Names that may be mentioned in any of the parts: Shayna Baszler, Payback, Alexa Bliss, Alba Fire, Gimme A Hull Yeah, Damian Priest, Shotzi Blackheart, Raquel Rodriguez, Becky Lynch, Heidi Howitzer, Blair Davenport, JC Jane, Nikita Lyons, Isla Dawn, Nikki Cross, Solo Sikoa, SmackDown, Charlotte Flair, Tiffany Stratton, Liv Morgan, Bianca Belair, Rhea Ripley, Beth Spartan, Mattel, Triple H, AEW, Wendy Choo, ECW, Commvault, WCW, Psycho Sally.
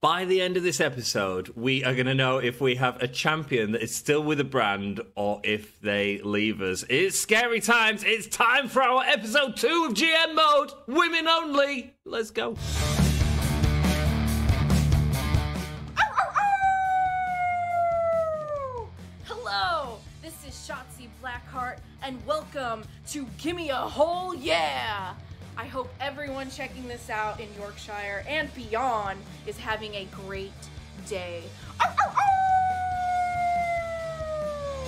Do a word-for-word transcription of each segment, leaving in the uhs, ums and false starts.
By the end of this episode, we are going to know if we have a champion that is still with the brand or if they leave us. It's scary times. It's time for our episode two of G M Mode. Women only. Let's go. Hello, this is Shotzi Blackheart, and welcome to Gimme A Hull Yeah. I hope everyone checking this out in Yorkshire and beyond is having a great day. Oh, oh, oh!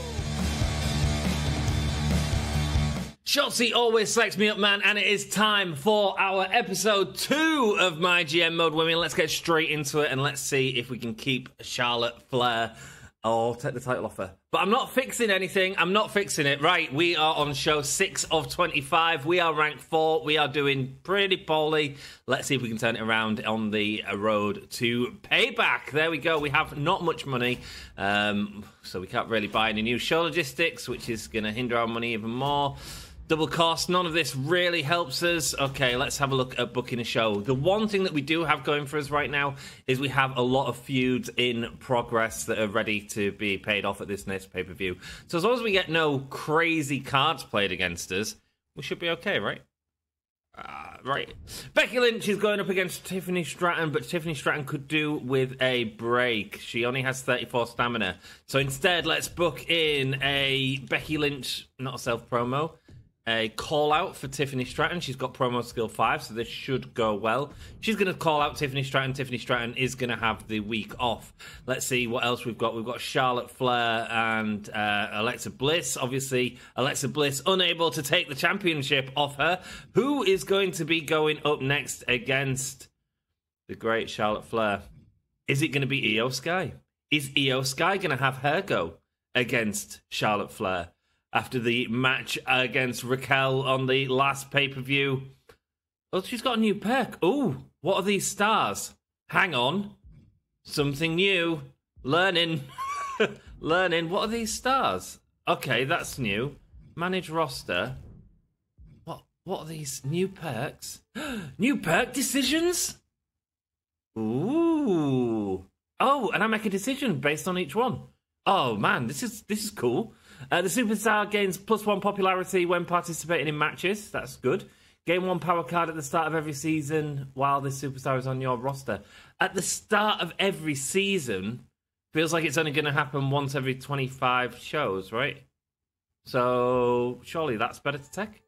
Chelsea always selects me up, man, and it is time for our episode two of my G M Mode Women. Let's get straight into it and let's see if we can keep Charlotte Flair. Oh, take the title off her. But I'm not fixing anything. I'm not fixing it. Right, we are on show six of twenty-five. We are ranked four. We are doing pretty poorly. Let's see if we can turn it around on the road to Payback. There we go. We have not much money, um, so we can't really buy any new show logistics, which is going to hinder our money even more. Double cost, none of this really helps us. Okay, let's have a look at booking a show. The one thing that we do have going for us right now is we have a lot of feuds in progress that are ready to be paid off at this next pay-per-view. So as long as we get no crazy cards played against us, we should be okay, right? Uh, right. Becky Lynch is going up against Tiffany Stratton, but Tiffany Stratton could do with a break. She only has thirty-four stamina. So instead, let's book in a Becky Lynch, not a self-promo, a call out for Tiffany Stratton. She's got promo skill five, so this should go well. She's going to call out Tiffany Stratton. Tiffany Stratton is going to have the week off. Let's see what else we've got. We've got Charlotte Flair and uh, Alexa Bliss. Obviously, Alexa Bliss unable to take the championship off her. Who is going to be going up next against the great Charlotte Flair? Is it going to be Iyo Sky? Is Iyo Sky going to have her go against Charlotte Flair after the match against Raquel on the last pay-per-view? Well, she's got a new perk. Ooh, what are these stars? Hang on. Something new. Learning. Learning. What are these stars? Okay, that's new. Manage roster. What, what are these new perks? New perk decisions? Ooh. Oh, and I make a decision based on each one. Oh, man, this is this is cool. Uh, the superstar gains plus one popularity when participating in matches. That's good. Gain one power card at the start of every season while this superstar is on your roster. At the start of every season feels like it's only going to happen once every twenty-five shows, right? So surely that's better to take.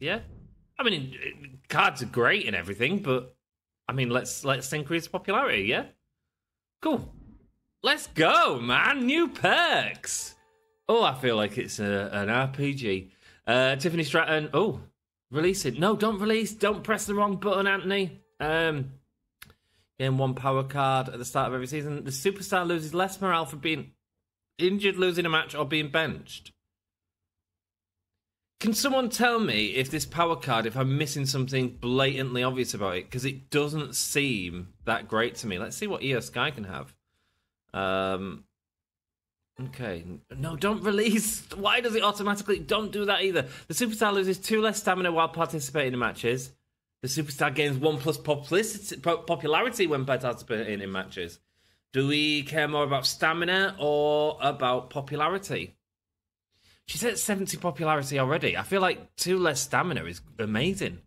Yeah. I mean, it, it, cards are great and everything, but I mean, let's let's increase popularity. Yeah. Cool. Let's go, man. New perks. Oh, I feel like it's a, an R P G. Uh, Tiffany Stratton. Oh, release it. No, don't release. Don't press the wrong button, Anthony. Um, Gain one power card at the start of every season. The superstar loses less morale for being injured, losing a match, or being benched. Can someone tell me if this power card, if I'm missing something blatantly obvious about it? Because it doesn't seem that great to me. Let's see what Iyo Sky can have. Um... Okay. No, don't release. Why does it automatically? Don't do that either. The superstar loses two less stamina while participating in matches. The superstar gains one plus publicity, popularity when participating in matches. Do we care more about stamina or about popularity? She's at seventy popularity already. I feel like two less stamina is amazing.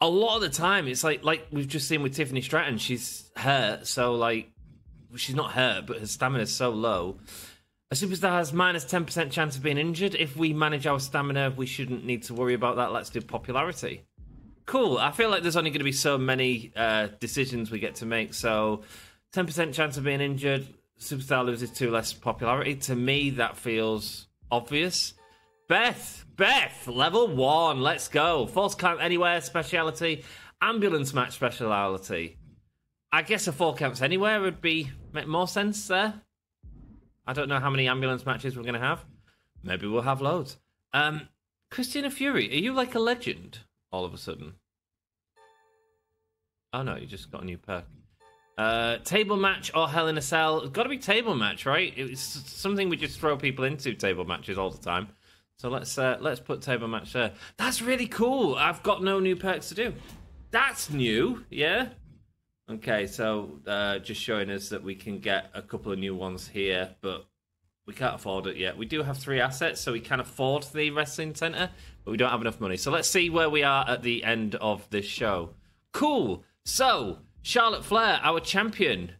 A lot of the time, it's like like we've just seen with Tiffany Stratton. She's hurt, so like she's not hurt, but her stamina is so low. A superstar has minus ten percent chance of being injured. If we manage our stamina, we shouldn't need to worry about that. Let's do popularity. Cool. I feel like there's only going to be so many uh, decisions we get to make. So ten percent chance of being injured. Superstar loses two less popularity. To me, that feels obvious. Beth. Beth. Level one. Let's go. False count anywhere. Speciality. Ambulance match speciality. I guess a four counts anywhere would be make more sense there. I don't know how many ambulance matches we're going to have. Maybe we'll have loads. Um, Christina Fury, are you like a legend all of a sudden? Oh, no, you just got a new perk. Uh, table match or Hell in a Cell? It's got to be table match, right? It's something we just throw people into, table matches all the time. So let's, uh, let's put table match there. That's really cool. I've got no new perks to do. That's new, yeah? Okay, so uh, just showing us that we can get a couple of new ones here, but we can't afford it yet. We do have three assets, so we can afford the wrestling centre, but we don't have enough money. So let's see where we are at the end of this show. Cool. So, Charlotte Flair, our champion.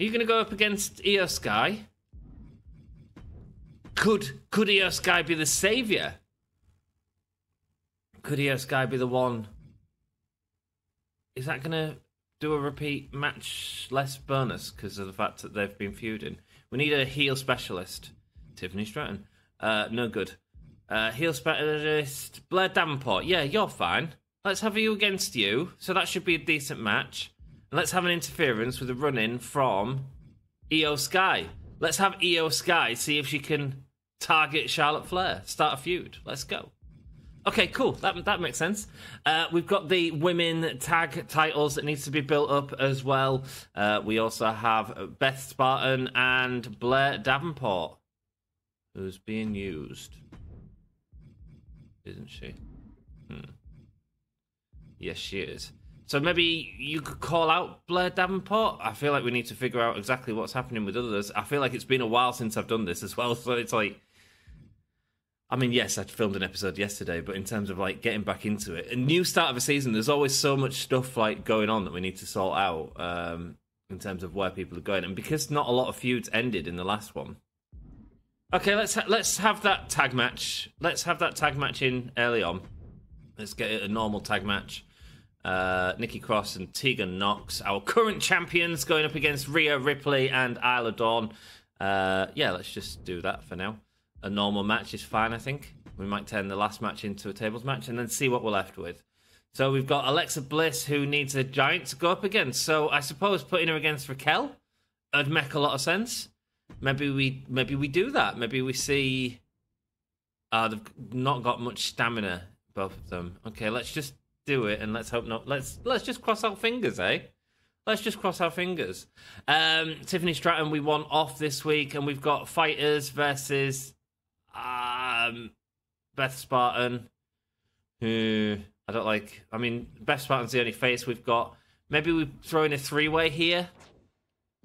Are you going to go up against Iyo Sky? Could, could Iyo Sky be the saviour? Could Iyo Sky be the one? Is that going to do a repeat match less bonus because of the fact that they've been feuding? We need a heel specialist. Tiffany Stratton. Uh, no good. Uh, heel specialist. Blair Davenport. Yeah, you're fine. Let's have you against you. So that should be a decent match. And let's have an interference with a run-in from Iyo Sky. Let's have Iyo Sky see if she can target Charlotte Flair. Start a feud. Let's go. Okay, cool. That that makes sense. Uh, we've got the women tag titles that needs to be built up as well. Uh, we also have Beth Spartan and Blair Davenport, who's being used, isn't she? Hmm. Yes, she is. So maybe you could call out Blair Davenport. I feel like we need to figure out exactly what's happening with others. I feel like it's been a while since I've done this as well, so it's like. I mean, yes, I filmed an episode yesterday, but in terms of, like, getting back into it, a new start of a season, there's always so much stuff, like, going on that we need to sort out um, in terms of where people are going. And because not a lot of feuds ended in the last one. Okay, let's, ha let's have that tag match. Let's have that tag match in early on. Let's get a normal tag match. Uh, Nikki Cross and Tegan Nox, our current champions, going up against Rhea Ripley and Isla Dawn. Uh, yeah, let's just do that for now. A normal match is fine, I think. We might turn the last match into a tables match and then see what we're left with. So we've got Alexa Bliss, who needs a giant to go up against. So I suppose putting her against Raquel would make a lot of sense. Maybe we maybe we do that. Maybe we see... Uh, they've not got much stamina, both of them. Okay, let's just do it and let's hope not... Let's, let's just cross our fingers, eh? Let's just cross our fingers. Um, Tiffany Stratton, we want off this week. And we've got fighters versus... Um, Beth Spartan, who I don't like. I mean, Beth Spartan's the only face we've got. Maybe we throw in a three-way here.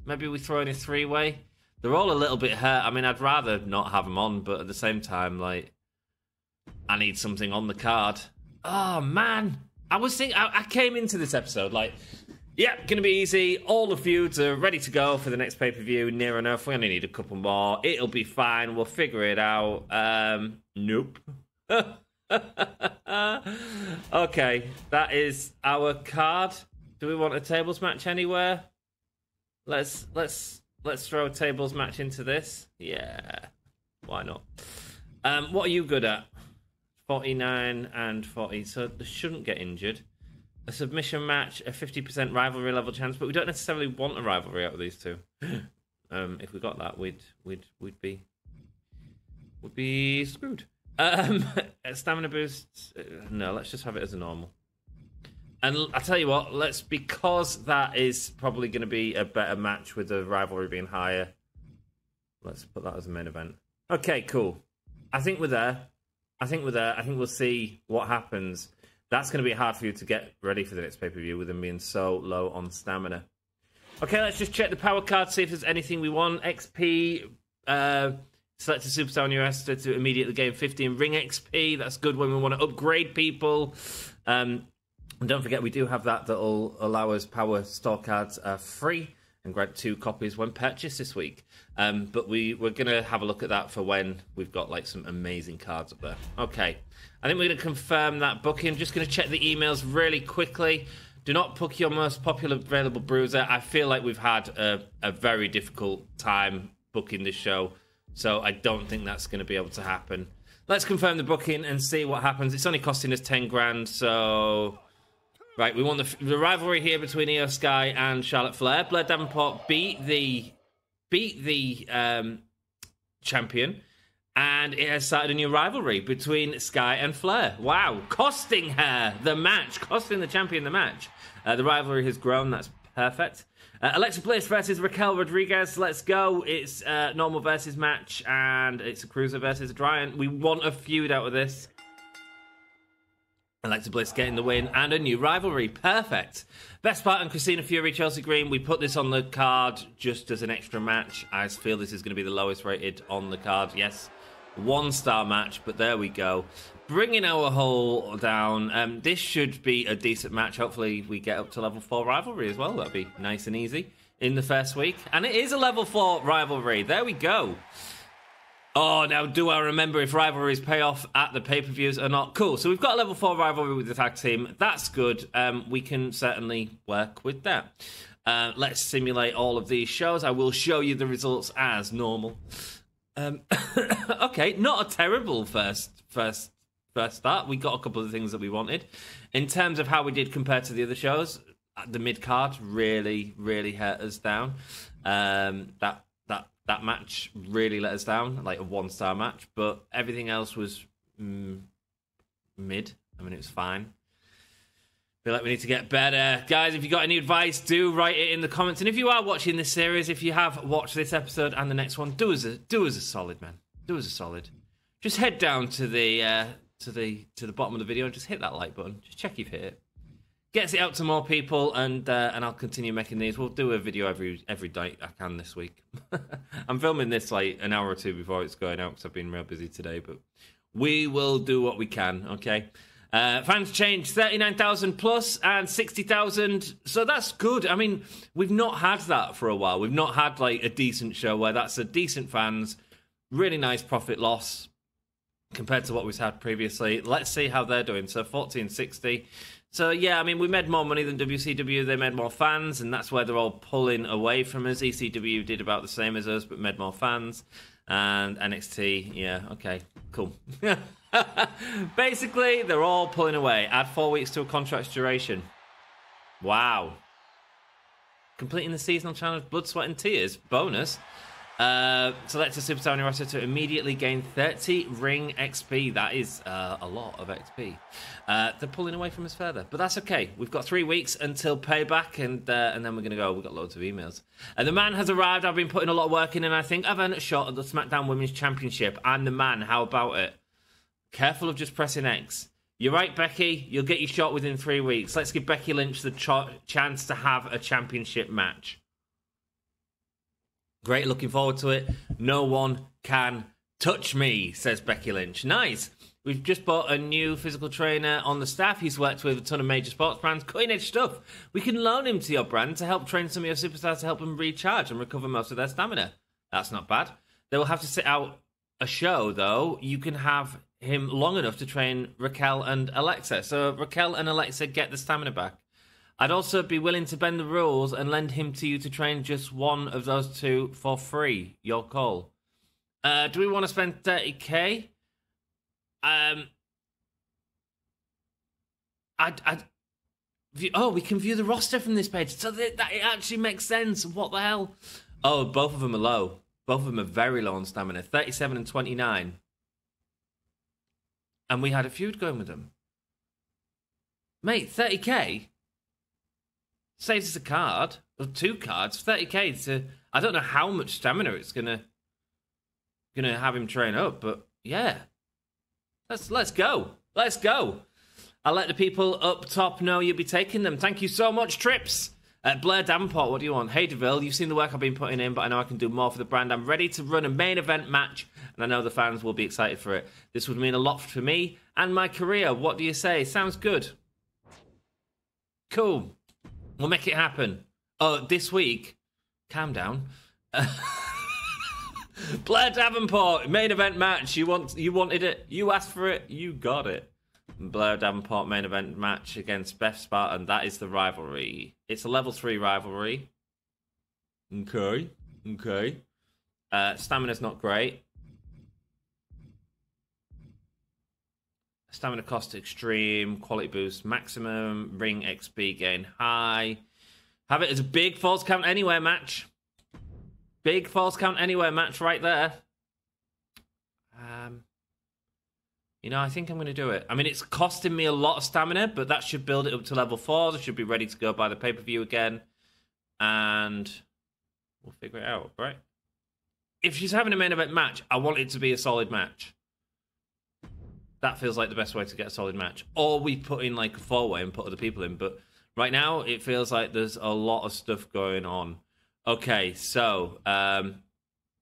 Maybe we throw in a three-way. They're all a little bit hurt. I mean, I'd rather not have them on, but at the same time, like, I need something on the card. Oh, man. I was thinking, I, I came into this episode, like... Yep, gonna be easy. All the feuds are ready to go for the next pay-per-view, near enough. We only need a couple more. It'll be fine. We'll figure it out. Um, nope. Okay, that is our card. Do we want a tables match anywhere? Let's let's let's throw a tables match into this. Yeah, why not? Um, what are you good at? forty-nine and forty, so they shouldn't get injured. A submission match, a fifty percent rivalry level chance, but we don't necessarily want a rivalry out of these two. um, if we got that, we'd we'd we'd be would be screwed. Um, stamina boosts. No, let's just have it as a normal. And I tell you what, let's because that is probably going to be a better match with the rivalry being higher. Let's put that as a main event. Okay, cool. I think we're there. I think we're there. I think we'll see what happens. That's going to be hard for you to get ready for the next pay-per-view with them being so low on stamina. Okay, let's just check the power card, see if there's anything we want. X P, uh, select a superstar on your roster to immediately gain fifty in ring X P. That's good when we want to upgrade people. Um, and don't forget, we do have that that will allow us power store cards uh, free and grant two copies when purchased this week. Um, but we, we're going to have a look at that for when we've got like some amazing cards up there. Okay, I think we're going to confirm that booking. Just going to check the emails really quickly. Do not book your most popular available bruiser. I feel like we've had a, a very difficult time booking this show, so I don't think that's going to be able to happen. Let's confirm the booking and see what happens. It's only costing us ten grand, so... Right, we want the, the rivalry here between Iyo Sky and Charlotte Flair. Blair Davenport beat the beat the um, champion, and it has started a new rivalry between Sky and Flair. Wow, costing her the match, costing the champion the match. Uh, the rivalry has grown. That's perfect. Uh, Alexa Bliss versus Raquel Rodriguez. Let's go. It's a normal versus match, and it's a cruiser versus a giant. We want a feud out of this. Alexa Bliss getting the win and a new rivalry. Perfect. Beth Spartan, Christina Fury, Chelsea Green. We put this on the card just as an extra match. I feel this is going to be the lowest rated on the card. Yes, one-star match, but there we go. Bringing our whole down. Um, this should be a decent match. Hopefully we get up to level four rivalry as well. That'd be nice and easy in the first week. And it is a level four rivalry. There we go. Oh, now do I remember if rivalries pay off at the pay-per-views or not? Cool. So we've got a level four rivalry with the tag team. That's good. Um, we can certainly work with that. Uh, let's simulate all of these shows. I will show you the results as normal. Um, okay, not a terrible first first first start. We got a couple of things that we wanted. In terms of how we did compared to the other shows, the mid-card really, really hurt us down. Um, that. That match really let us down, like a one-star match, but everything else was mm, mid. I mean, it was fine. Feel like we need to get better. Guys, if you got any advice, do write it in the comments. And if you are watching this series, if you have watched this episode and the next one, do us a do us a solid, man. Do us a solid. Just head down to the uh, to the to the bottom of the video and just hit that like button. Just check you've hit it. Gets it out to more people, and uh, and I'll continue making these. We'll do a video every every day I can this week. I'm filming this like an hour or two before it's going out because I've been real busy today, but we will do what we can, okay? Uh, fans change, thirty-nine thousand plus and sixty thousand, so that's good. I mean, we've not had that for a while. We've not had like a decent show where that's a decent fans, really nice profit loss compared to what we've had previously. Let's see how they're doing. So fourteen sixty. So, yeah, I mean, we made more money than W C W. They made more fans, and that's where they're all pulling away from us. E C W did about the same as us, but made more fans. And N X T, yeah, okay, cool. Basically, they're all pulling away. Add four weeks to a contract's duration. Wow. Completing the seasonal challenge, Blood, Sweat, and Tears. Bonus. Uh, select a superstar on your roster to immediately gain thirty ring X P. That is uh, a lot of X P. Uh, they're pulling away from us further, but that's okay. We've got three weeks until payback, and uh, and then we're going to go. We've got loads of emails. Uh, the man has arrived. I've been putting a lot of work in, and I think I've earned a shot at the SmackDown Women's Championship. I'm the man. How about it? Careful of just pressing X. You're right, Becky. You'll get your shot within three weeks. Let's give Becky Lynch the ch- chance to have a championship match. Great, looking forward to it. No one can touch me, says Becky Lynch. Nice. We've just bought a new physical trainer on the staff. He's worked with a ton of major sports brands. Cutting-edge stuff. We can loan him to your brand to help train some of your superstars to help them recharge and recover most of their stamina. That's not bad. They will have to sit out a show, though. You can have him long enough to train Raquel and Alexa. So Raquel and Alexa get the stamina back. I'd also be willing to bend the rules and lend him to you to train just one of those two for free. Your call. Uh, do we want to spend thirty K? Um, I, I, view, oh, we can view the roster from this page. So that, that it actually makes sense. What the hell? Oh, both of them are low. Both of them are very low on stamina. thirty-seven and twenty-nine. And we had a feud going with them. Mate, thirty K? Saves us a card, or two cards, thirty K to... I don't know how much stamina it's going to gonna have him train up, but yeah. Let's let's go. Let's go. I'll let the people up top know you'll be taking them. Thank you so much, Trips. Uh, Blair Davenport, what do you want? Hey, DeVille, you've seen the work I've been putting in, but I know I can do more for the brand. I'm ready to run a main event match, and I know the fans will be excited for it. This would mean a lot for me and my career. What do you say? Sounds good. Cool. We'll make it happen. Oh, this week. Calm down. Blair Davenport, main event match. You want, you wanted it. You asked for it. You got it. Blair Davenport, main event match against Beth Spartan. That is the rivalry. It's a level three rivalry. Okay. Okay. Uh, stamina's not great. Stamina cost extreme, quality boost maximum, ring X P gain high. Have it as a big false count anywhere match. Big false count anywhere match right there. Um, you know, I think I'm going to do it. I mean, it's costing me a lot of stamina, but that should build it up to level four. They should be ready to go by the pay-per-view again. And we'll figure it out, right? If she's having a main event match, I want it to be a solid match. that feels like the best way to get a solid match. Or we put in like a four-way and put other people in. But right now, it feels like there's a lot of stuff going on. Okay, so um,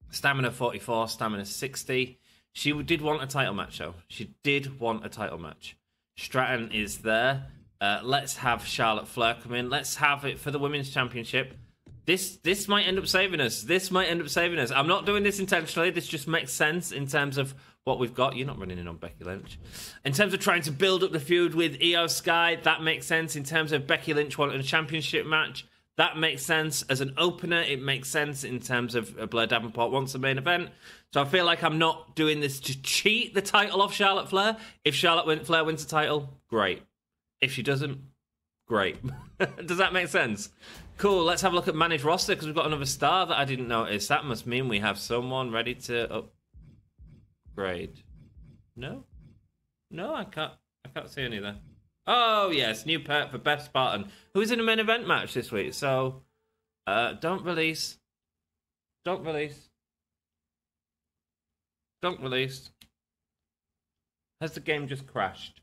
Stamina forty-four, Stamina sixty. She did want a title match, though. She did want a title match. Stratton is there. Uh, let's have Charlotte Flair come in. Let's have it for the Women's Championship. This this might end up saving us. This might end up saving us. I'm not doing this intentionally. This just makes sense in terms of what we've got. You're not running in on Becky Lynch. In terms of trying to build up the feud with Iyo Sky, that makes sense. In terms of Becky Lynch wanting a championship match, that makes sense. As an opener, it makes sense in terms of Blair Davenport wants a main event. So I feel like I'm not doing this to cheat the title off Charlotte Flair. If Charlotte Flair wins the title, great. If she doesn't, great. Does that make sense? Cool, let's have a look at managed roster because we've got another star that I didn't notice. That must mean we have someone ready to upgrade. No? No, I can't I can't see any there. Oh, yes, new pet for Beth Spartan, who is in a main event match this week. So, uh, don't release. Don't release. Don't release. Has the game just crashed?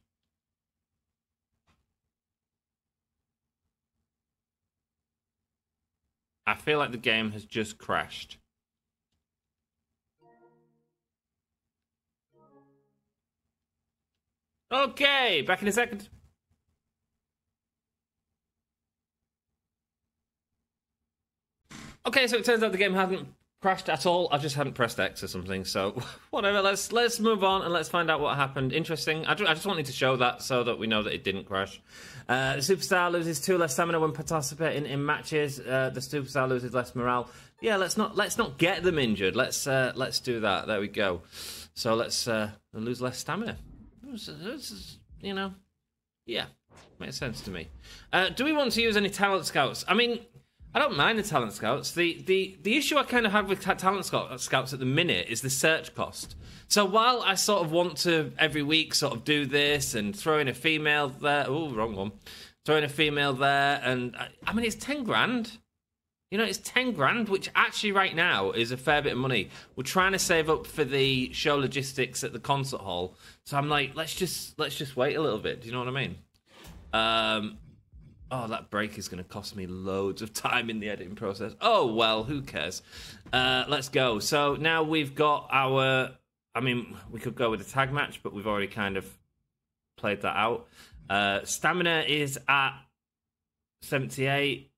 I feel like the game has just crashed. Okay, back in a second. Okay, so it turns out the game hasn't crashed at all. I just hadn't pressed X or something. So whatever, let's let's move on and let's find out what happened. Interesting. I, ju I just wanted to show that so that we know that it didn't crash. Uh, the superstar loses two less stamina when participating in matches. Uh, the superstar loses less morale. Yeah, let's not let's not get them injured. Let's uh, let's do that. There we go. So let's uh, lose less stamina. This is, you know, yeah, makes sense to me. Uh, do we want to use any talent scouts? I mean, I don't mind the talent scouts. The the the issue I kind of have with talent scouts at the minute is the search cost. So while I sort of want to every week sort of do this and throw in a female there, oh wrong one, throw in a female there, and I, I mean it's ten grand, you know it's ten grand, which actually right now is a fair bit of money. We're trying to save up for the show logistics at the concert hall, so I'm like let's just let's just wait a little bit. Do you know what I mean? Um. Oh, that break is going to cost me loads of time in the editing process. Oh, well, who cares? Uh, let's go. So now we've got our... I mean, we could go with a tag match, but we've already kind of played that out. Uh, stamina is at seventy-eight.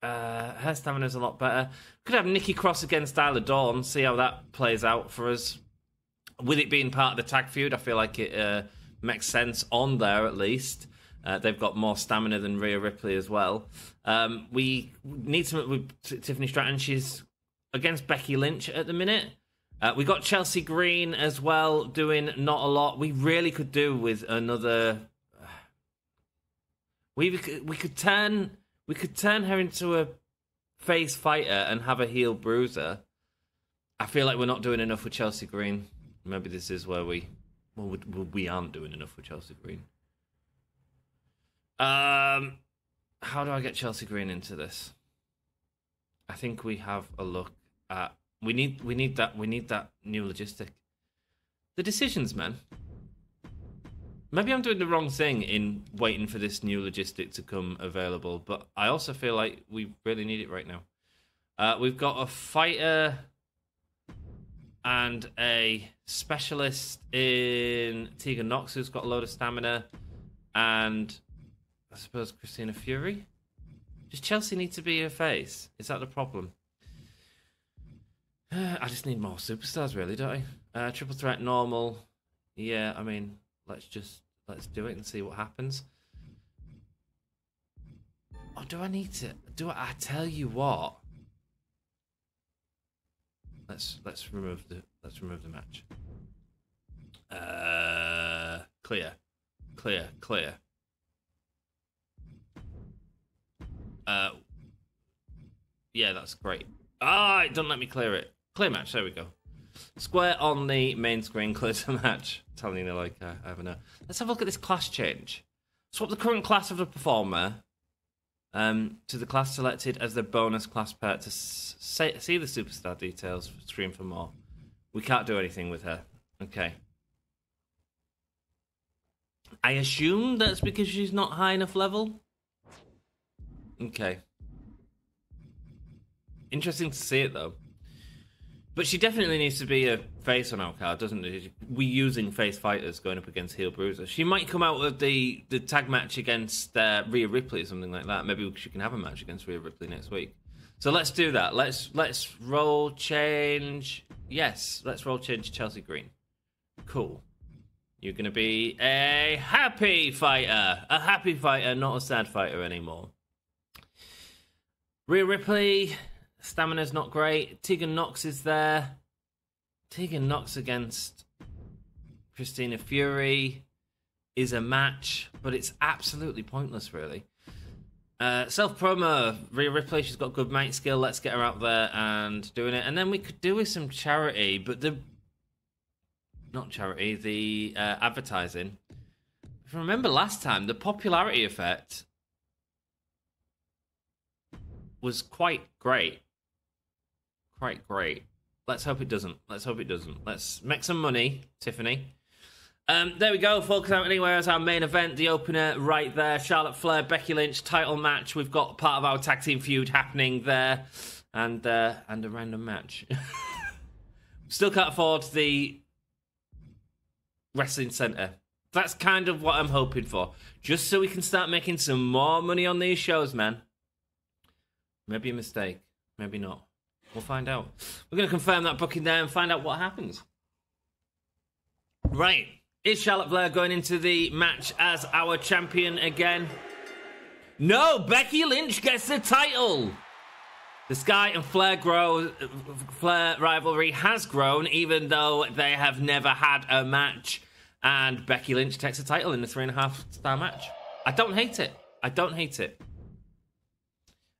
Uh, her stamina's a lot better. Could have Nikki Cross against Isla Dawn, see how that plays out for us. With it being part of the tag feud, I feel like it uh, makes sense on there, at least. Uh, they've got more stamina than Rhea Ripley as well. Um, we need some with Tiffany Stratton. She's against Becky Lynch at the minute. Uh, we got Chelsea Green as well doing not a lot. We really could do with another. We we could turn we could turn her into a face fighter and have a heel bruiser. I feel like we're not doing enough with Chelsea Green. Maybe this is where we well we, we aren't doing enough with Chelsea Green. Um, how do I get Chelsea Green into this? I think we have a look at we need we need that we need that new logistic. The decisions, man. Maybe I'm doing the wrong thing in waiting for this new logistic to come available, but I also feel like we really need it right now. Uh, we've got a fighter and a specialist in Tegan Nox who's got a load of stamina, and I suppose Christina Fury. Does Chelsea need to be her face? Is that the problem? Uh, I just need more superstars, really, don't I? Uh, triple threat, normal. Yeah, I mean, let's just let's do it and see what happens. Oh, do I need to? Do I? I tell you what. Let's let's remove the let's remove the match. Uh, clear, clear, clear. Uh, yeah, that's great. Ah, oh, it doesn't let me clear it. Clear match, there we go. Square on the main screen, clear to match. I'm telling you, like, uh, I haven't know. Let's have a look at this class change. Swap the current class of the performer um, to the class selected as the bonus class part to say, see the superstar details, screen for more. We can't do anything with her. Okay. I assume that's because she's not high enough level. Okay. Interesting to see it, though. But she definitely needs to be a face on our card, doesn't she? We're using face fighters going up against heel bruisers. She might come out with the, the tag match against uh, Rhea Ripley or something like that. Maybe she can have a match against Rhea Ripley next week. So let's do that. Let's let's roll change. Yes, let's roll change Chelsea Green. Cool. You're going to be a happy fighter. A happy fighter, not a sad fighter anymore. Rhea Ripley... Stamina's not great. Tegan Nox is there. Tegan Nox against Christina Fury is a match, but it's absolutely pointless, really. Uh, self-promo, Rhea Ripley, she's got good mic skill. Let's get her out there and doing it. And then we could do with some charity, but the... Not charity, the uh, advertising. If I remember last time, the popularity effect was quite great. Quite great. Let's hope it doesn't. Let's hope it doesn't. Let's make some money, Tiffany. Um, there we go. Focus Out Anywhere as our main event. The opener right there. Charlotte Flair, Becky Lynch, title match. We've got part of our tag team feud happening there. And, uh, and a random match. Still can't afford the wrestling centre. That's kind of what I'm hoping for. Just so we can start making some more money on these shows, man. Maybe a mistake. Maybe not. We'll find out. We're going to confirm that booking there and find out what happens. Right. Is Charlotte Flair going into the match as our champion again? No! Becky Lynch gets the title! The Sky and Flair, grow, Flair rivalry has grown, even though they have never had a match. And Becky Lynch takes the title in the three and a half star match. I don't hate it. I don't hate it.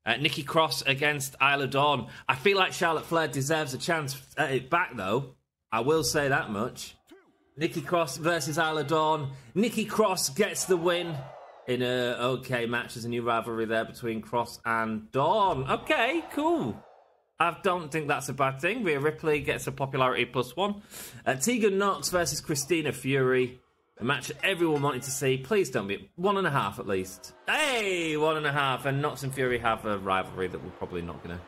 Uh, Nikki Cross against Isla Dawn. I feel like Charlotte Flair deserves a chance at it back, though. I will say that much. Nikki Cross versus Isla Dawn. Nikki Cross gets the win in a okay match. There's a new rivalry there between Cross and Dawn. Okay, cool. I don't think that's a bad thing. Rhea Ripley gets a popularity plus one. Uh, Tegan Nox versus Christina Fury. A match everyone wanted to see. Please don't be... One and a half, at least. Hey! One and a half. And Nox and Fury have a rivalry that we're probably not going to...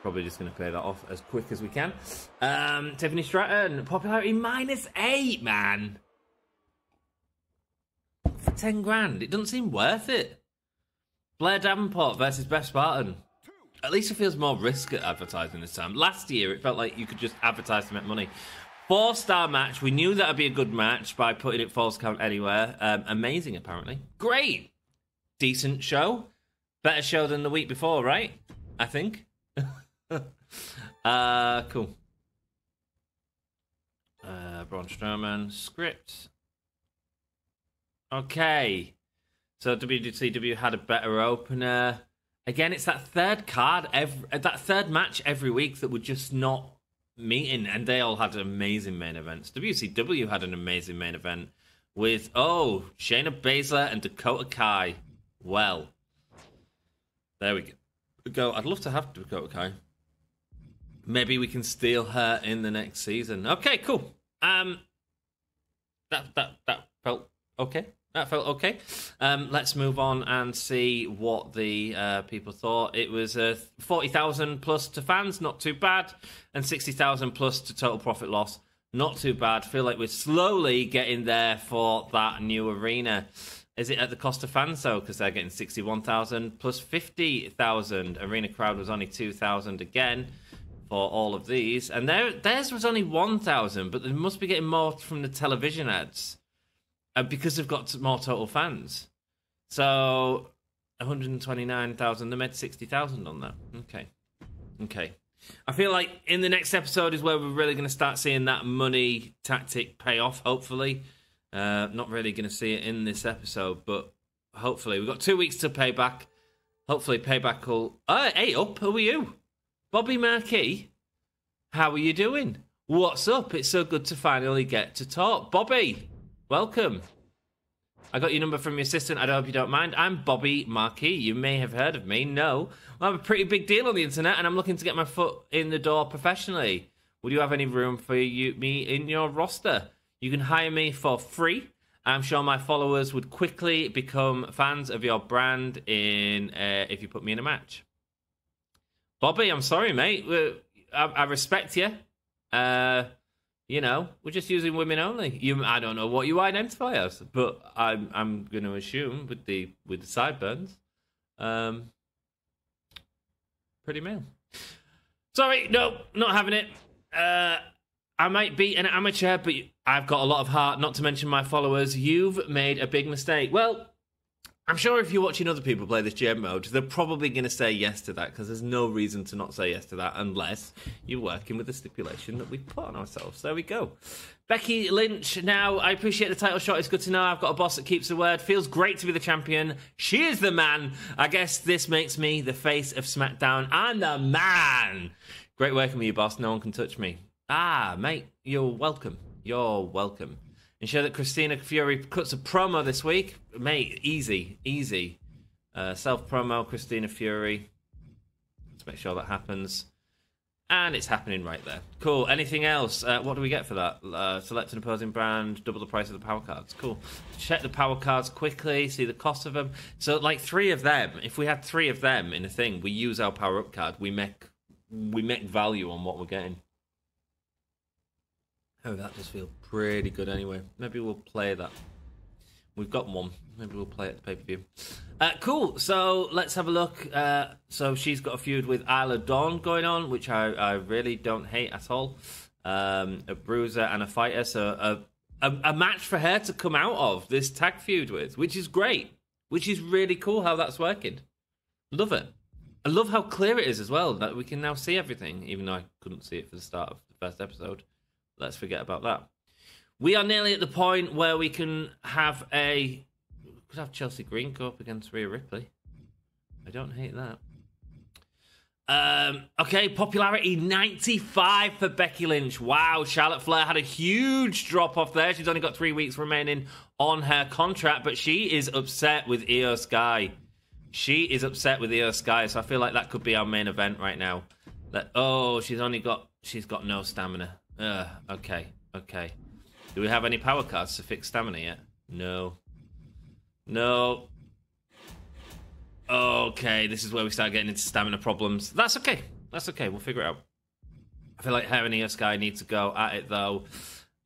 Probably just going to play that off as quick as we can. Um, Tiffany Stratton. Popularity minus eight, man. For ten grand. It doesn't seem worth it. Blair Davenport versus Beth Spartan. At least it feels more risk at advertising this time. Last year, it felt like you could just advertise to make money. Four-star match. We knew that would be a good match by putting it false count anywhere. Um, amazing, apparently. Great. Decent show. Better show than the week before, right? I think. uh, cool. Uh, Braun Strowman. Script. Okay. So W C W had a better opener. Again, it's that third card, every, that third match every week that would just not... meeting, and they all had amazing main events. W C W had an amazing main event with, oh, Shayna Baszler and Dakota Kai. Well, there we go. I'd love to have Dakota Kai. Maybe we can steal her in the next season. Okay, cool. Um, that that that felt okay. That felt okay. Um, let's move on and see what the uh, people thought. It was uh, forty thousand plus to fans, not too bad. And sixty thousand plus to total profit loss, not too bad. Feel like we're slowly getting there for that new arena. Is it at the cost of fans, though? Because they're getting sixty-one thousand plus fifty thousand. Arena crowd was only two thousand again for all of these. And there, theirs was only one thousand, but they must be getting more from the television ads. Uh, because they've got more total fans. So, one hundred twenty-nine thousand. They made sixty thousand on that. Okay. Okay. I feel like in the next episode is where we're really going to start seeing that money tactic pay off, hopefully. Uh, not really going to see it in this episode, but hopefully. We've got two weeks to Payback. Hopefully Payback will... Oh, hey, up. Who are you? Bobby Mackey. How are you doing? What's up? It's so good to finally get to talk. Bobby. Welcome. I got your number from your assistant. I hope you don't mind. I'm Bobby Mackey. You may have heard of me. No. I'm a pretty big deal on the internet, and I'm looking to get my foot in the door professionally. Would you have any room for you, me in your roster? You can hire me for free I'm sure my followers would quickly become fans of your brand in uh, if you put me in a match. Bobby, I'm sorry, mate. We're, I, I respect you. Uh, you know, we're just using women only. You, I don't know what you identify as, but I'm I'm going to assume with the with the sideburns, um, pretty male. Sorry, no, not having it. Uh, I might be an amateur, but I've got a lot of heart, not to mention my followers. You've made a big mistake. Well, I'm sure if you're watching other people play this G M mode, they're probably going to say yes to that, because there's no reason to not say yes to that unless you're working with the stipulation that we put on ourselves. There we go. Becky Lynch, now, I appreciate the title shot. It's good to know I've got a boss that keeps the word. Feels great to be the champion. She is the man. I guess this makes me the face of SmackDown. I'm the man. Great working with you, boss. No one can touch me. Ah, mate, you're welcome. You're welcome. Ensure that Christina Fury cuts a promo this week. Mate, easy, easy. Uh, self-promo, Christina Fury. Let's make sure that happens. And it's happening right there. Cool. Anything else? Uh, what do we get for that? Uh, select an opposing brand, double the price of the power cards. Cool. Check the power cards quickly, see the cost of them. So, like, three of them. If we had three of them in a thing, we use our power-up card. We make, we make value on what we're getting. Oh, that does feel pretty good anyway. Maybe we'll play that. We've got one. Maybe we'll play it at the pay-per-view. Uh, cool. So let's have a look. Uh, so she's got a feud with Isla Dawn going on, which I, I really don't hate at all. Um, a bruiser and a fighter. So a, a, a match for her to come out of this tag feud with, which is great. Which is really cool how that's working. Love it. I love how clear it is as well, that we can now see everything, even though I couldn't see it for the start of the first episode. Let's forget about that. We are nearly at the point where we can have a... We could have Chelsea Green go up against Rhea Ripley. I don't hate that. Um, okay, popularity ninety-five for Becky Lynch. Wow, Charlotte Flair had a huge drop-off there. She's only got three weeks remaining on her contract, but she is upset with Iyo Sky. She is upset with Iyo Sky, so I feel like that could be our main event right now. That, oh, she's only got... She's got no stamina. Uh, okay, okay. Do we have any power cards to fix stamina yet? No. No. Okay, this is where we start getting into stamina problems. That's okay. That's okay. We'll figure it out. I feel like her and Iyo Sky need to go at it, though.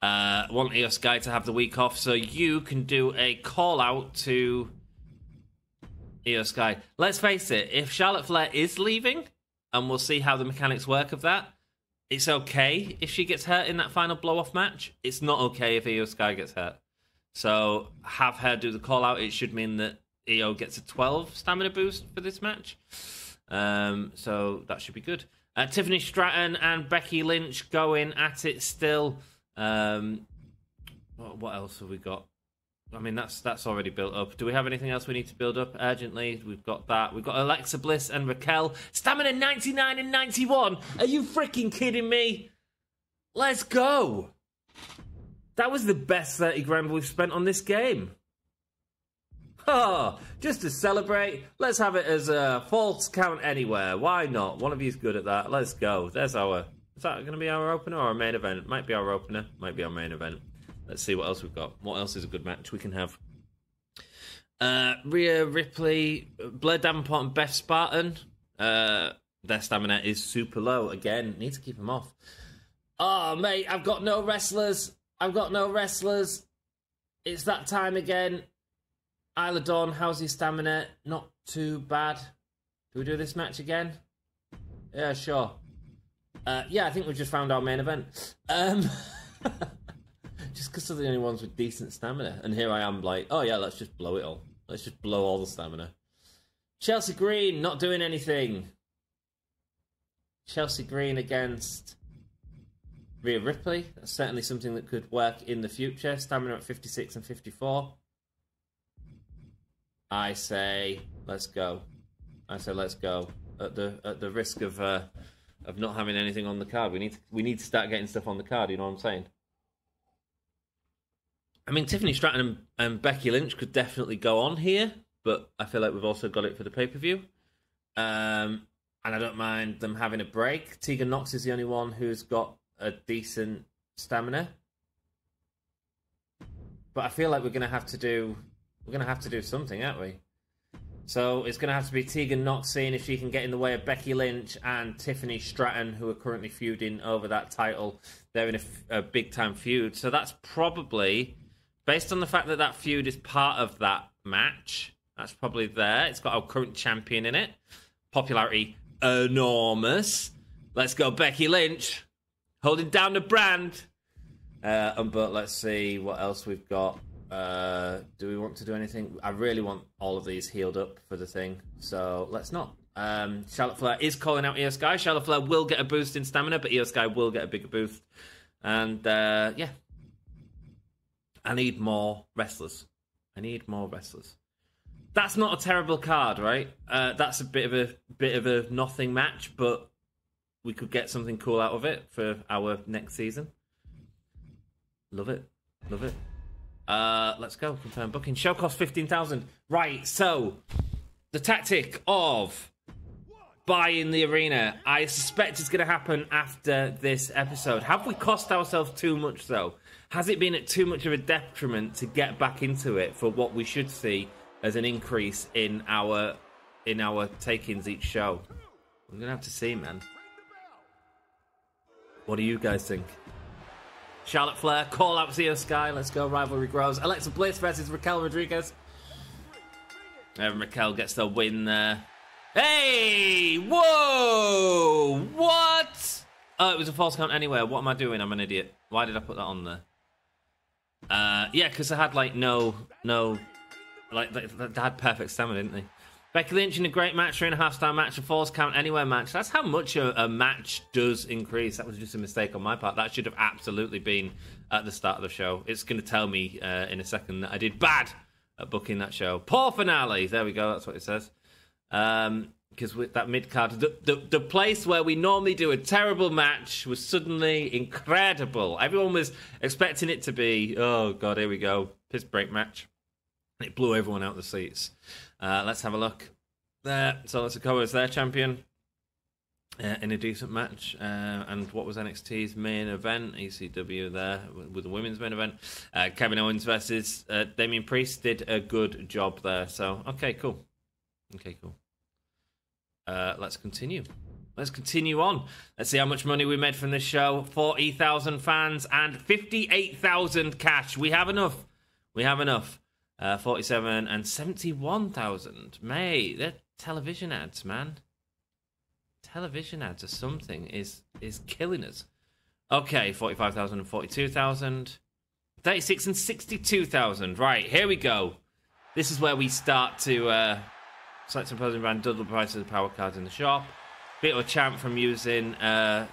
Uh, want Iyo Sky to have the week off, so you can do a call-out to Iyo Sky. Let's face it, if Charlotte Flair is leaving, and we'll see how the mechanics work of that, it's okay if she gets hurt in that final blow-off match. It's not okay if Iyo Sky gets hurt. So have her do the call-out. It should mean that Iyo gets a twelve stamina boost for this match. Um, so that should be good. Uh, Tiffany Stratton and Becky Lynch going at it still. Um, what, what else have we got? I mean, that's that's already built up. Do we have anything else we need to build up urgently? We've got that. We've got Alexa Bliss and Raquel. Stamina ninety-nine and ninety-one. Are you freaking kidding me? Let's go. That was the best thirty grand we've spent on this game. Oh, just to celebrate, let's have it as a false count anywhere. Why not? One of you's good at that. Let's go. There's our... Is that going to be our opener or our main event? Might be our opener. Might be our main event. Let's see what else we've got. What else is a good match we can have? Uh, Rhea Ripley, Blair Davenport and Beth Spartan. Uh, their stamina is super low. Again, need to keep them off. Oh, mate, I've got no wrestlers. I've got no wrestlers. It's that time again. Isla Dawn, how's your stamina? Not too bad. Do we do this match again? Yeah, sure. Uh, yeah, I think we've just found our main event. Um... Just because they're the only ones with decent stamina. And here I am like, oh yeah, let's just blow it all. Let's just blow all the stamina. Chelsea Green not doing anything. Chelsea Green against Rhea Ripley. That's certainly something that could work in the future. Stamina at fifty-six and fifty-four. I say, let's go. I say, let's go. At the at the risk of uh, of not having anything on the card, we need to, we need to start getting stuff on the card. You know what I'm saying? I mean, Tiffany Stratton and, and Becky Lynch could definitely go on here, but I feel like we've also got it for the pay-per-view. Um, and I don't mind them having a break. Tegan Nox is the only one who's got a decent stamina. But I feel like we're going to have to do we're going to have to do something, aren't we? So it's going to have to be Tegan Nox seeing if she can get in the way of Becky Lynch and Tiffany Stratton, who are currently feuding over that title. They're in a, a big-time feud. So that's probably, based on the fact that that feud is part of that match, that's probably there. It's got our current champion in it. Popularity enormous. Let's go Becky Lynch, holding down the brand. Uh, and but let's see what else we've got. Uh, do we want to do anything? I really want all of these healed up for the thing, so let's not. Um, Charlotte Flair is calling out Iyo Sky. Charlotte Flair will get a boost in stamina, but Iyo Sky will get a bigger boost. And uh, yeah, I need more wrestlers. I need more wrestlers. That's not a terrible card, right? Uh, that's a bit of a bit of a nothing match, but we could get something cool out of it for our next season. Love it, love it. Uh, let's go. Confirm booking. Show cost fifteen thousand. Right, so the tactic of buying the arena, I suspect it's going to happen after this episode. Have we cost ourselves too much, though? Has it been at too much of a detriment to get back into it for what we should see as an increase in our in our takings each show? We're going to have to see, man. What do you guys think? Charlotte Flair, call out Iyo Sky. Let's go, rivalry grows. Alexa Bliss versus Raquel Rodriguez. And Raquel gets the win there. Hey! Whoa! What? Oh, it was a false count anywhere. What am I doing? I'm an idiot. Why did I put that on there? Uh, yeah, because I had, like, no... no, like, they, they had perfect stamina, didn't they? Becky Lynch in a great match, three and a half star match, a false count anywhere match. That's how much a, a match does increase. That was just a mistake on my part. That should have absolutely been at the start of the show. It's going to tell me uh, in a second that I did bad at booking that show. Poor finale. There we go. That's what it says. Um, because with that mid card, the, the, the place where we normally do a terrible match was suddenly incredible. Everyone was expecting it to be, oh God, here we go. Piss break match. It blew everyone out of the seats. Uh, let's have a look. There, Solo Sikoa is their champion uh, in a decent match. Uh, and what was N X T's main event? E C W there with the women's main event. Uh, Kevin Owens versus uh, Damian Priest did a good job there. So, okay, cool. Okay, cool. Uh, let's continue. Let's continue on. Let's see how much money we made from this show. forty thousand fans and fifty-eight thousand cash. We have enough. We have enough. Uh, forty-seven and seventy-one thousand. Mate, they're television ads, man. Television ads or something is is killing us. Okay, forty-five thousand and forty-two thousand. thirty-six and sixty-two thousand. Right, here we go. This is where we start to uh, select some opposing brand, double the price of the power cards in the shop. Beat or champ from using uh,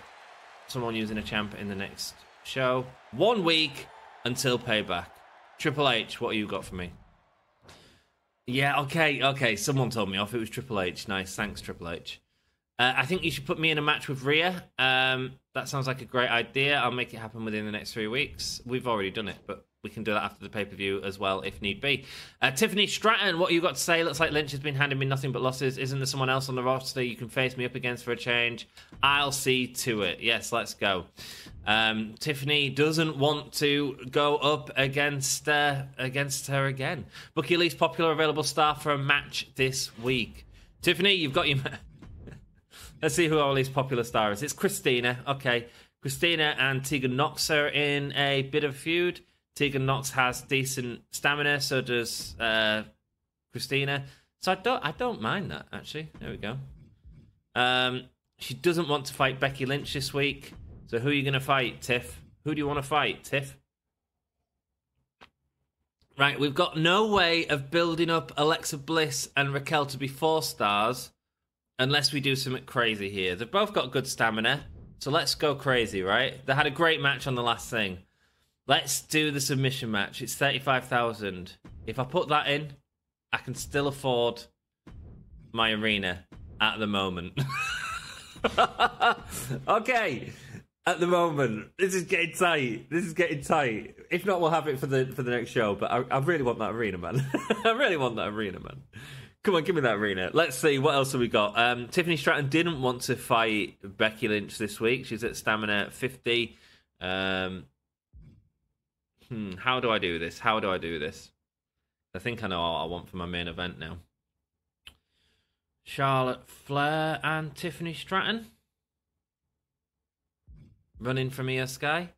someone using a champ in the next show. One week until Payback. Triple H, what have you got for me? Yeah, okay, okay. Someone told me off. It was Triple H. Nice. Thanks, Triple H. Uh, I think you should put me in a match with Rhea. Um, that sounds like a great idea. I'll make it happen within the next three weeks. We've already done it, but we can do that after the pay-per-view as well if need be. Uh, Tiffany Stratton, what have you got to say? Looks like Lynch has been handing me nothing but losses. Isn't there someone else on the roster you can face me up against for a change? I'll see to it. Yes, let's go. Um, Tiffany doesn't want to go up against uh, against her again. Book your least popular available star for a match this week. Tiffany, you've got your... Let's see who our least popular star is. It's Christina. Okay. Christina and Tegan Nox are in a bit of feud. Tegan Nox has decent stamina, so does uh, Christina. So I don't I don't mind that, actually. There we go. Um, she doesn't want to fight Becky Lynch this week. So who are you going to fight, Tiff? Who do you want to fight, Tiff? Right, we've got no way of building up Alexa Bliss and Raquel to be four stars. Unless we do something crazy here. They've both got good stamina. So let's go crazy, right? They had a great match on the last thing. Let's do the submission match. It's thirty-five thousand. If I put that in, I can still afford my arena at the moment. Okay. At the moment. This is getting tight. This is getting tight. If not, we'll have it for the for the next show. But I, I really want that arena, man. I really want that arena, man. Come on, give me that arena. Let's see, what else have we got? Um, Tiffany Stratton didn't want to fight Becky Lynch this week. She's at stamina fifty. Um, hmm, how do I do this? How do I do this? I think I know all I want for my main event now. Charlotte Flair and Tiffany Stratton. Running from Iyo Sky.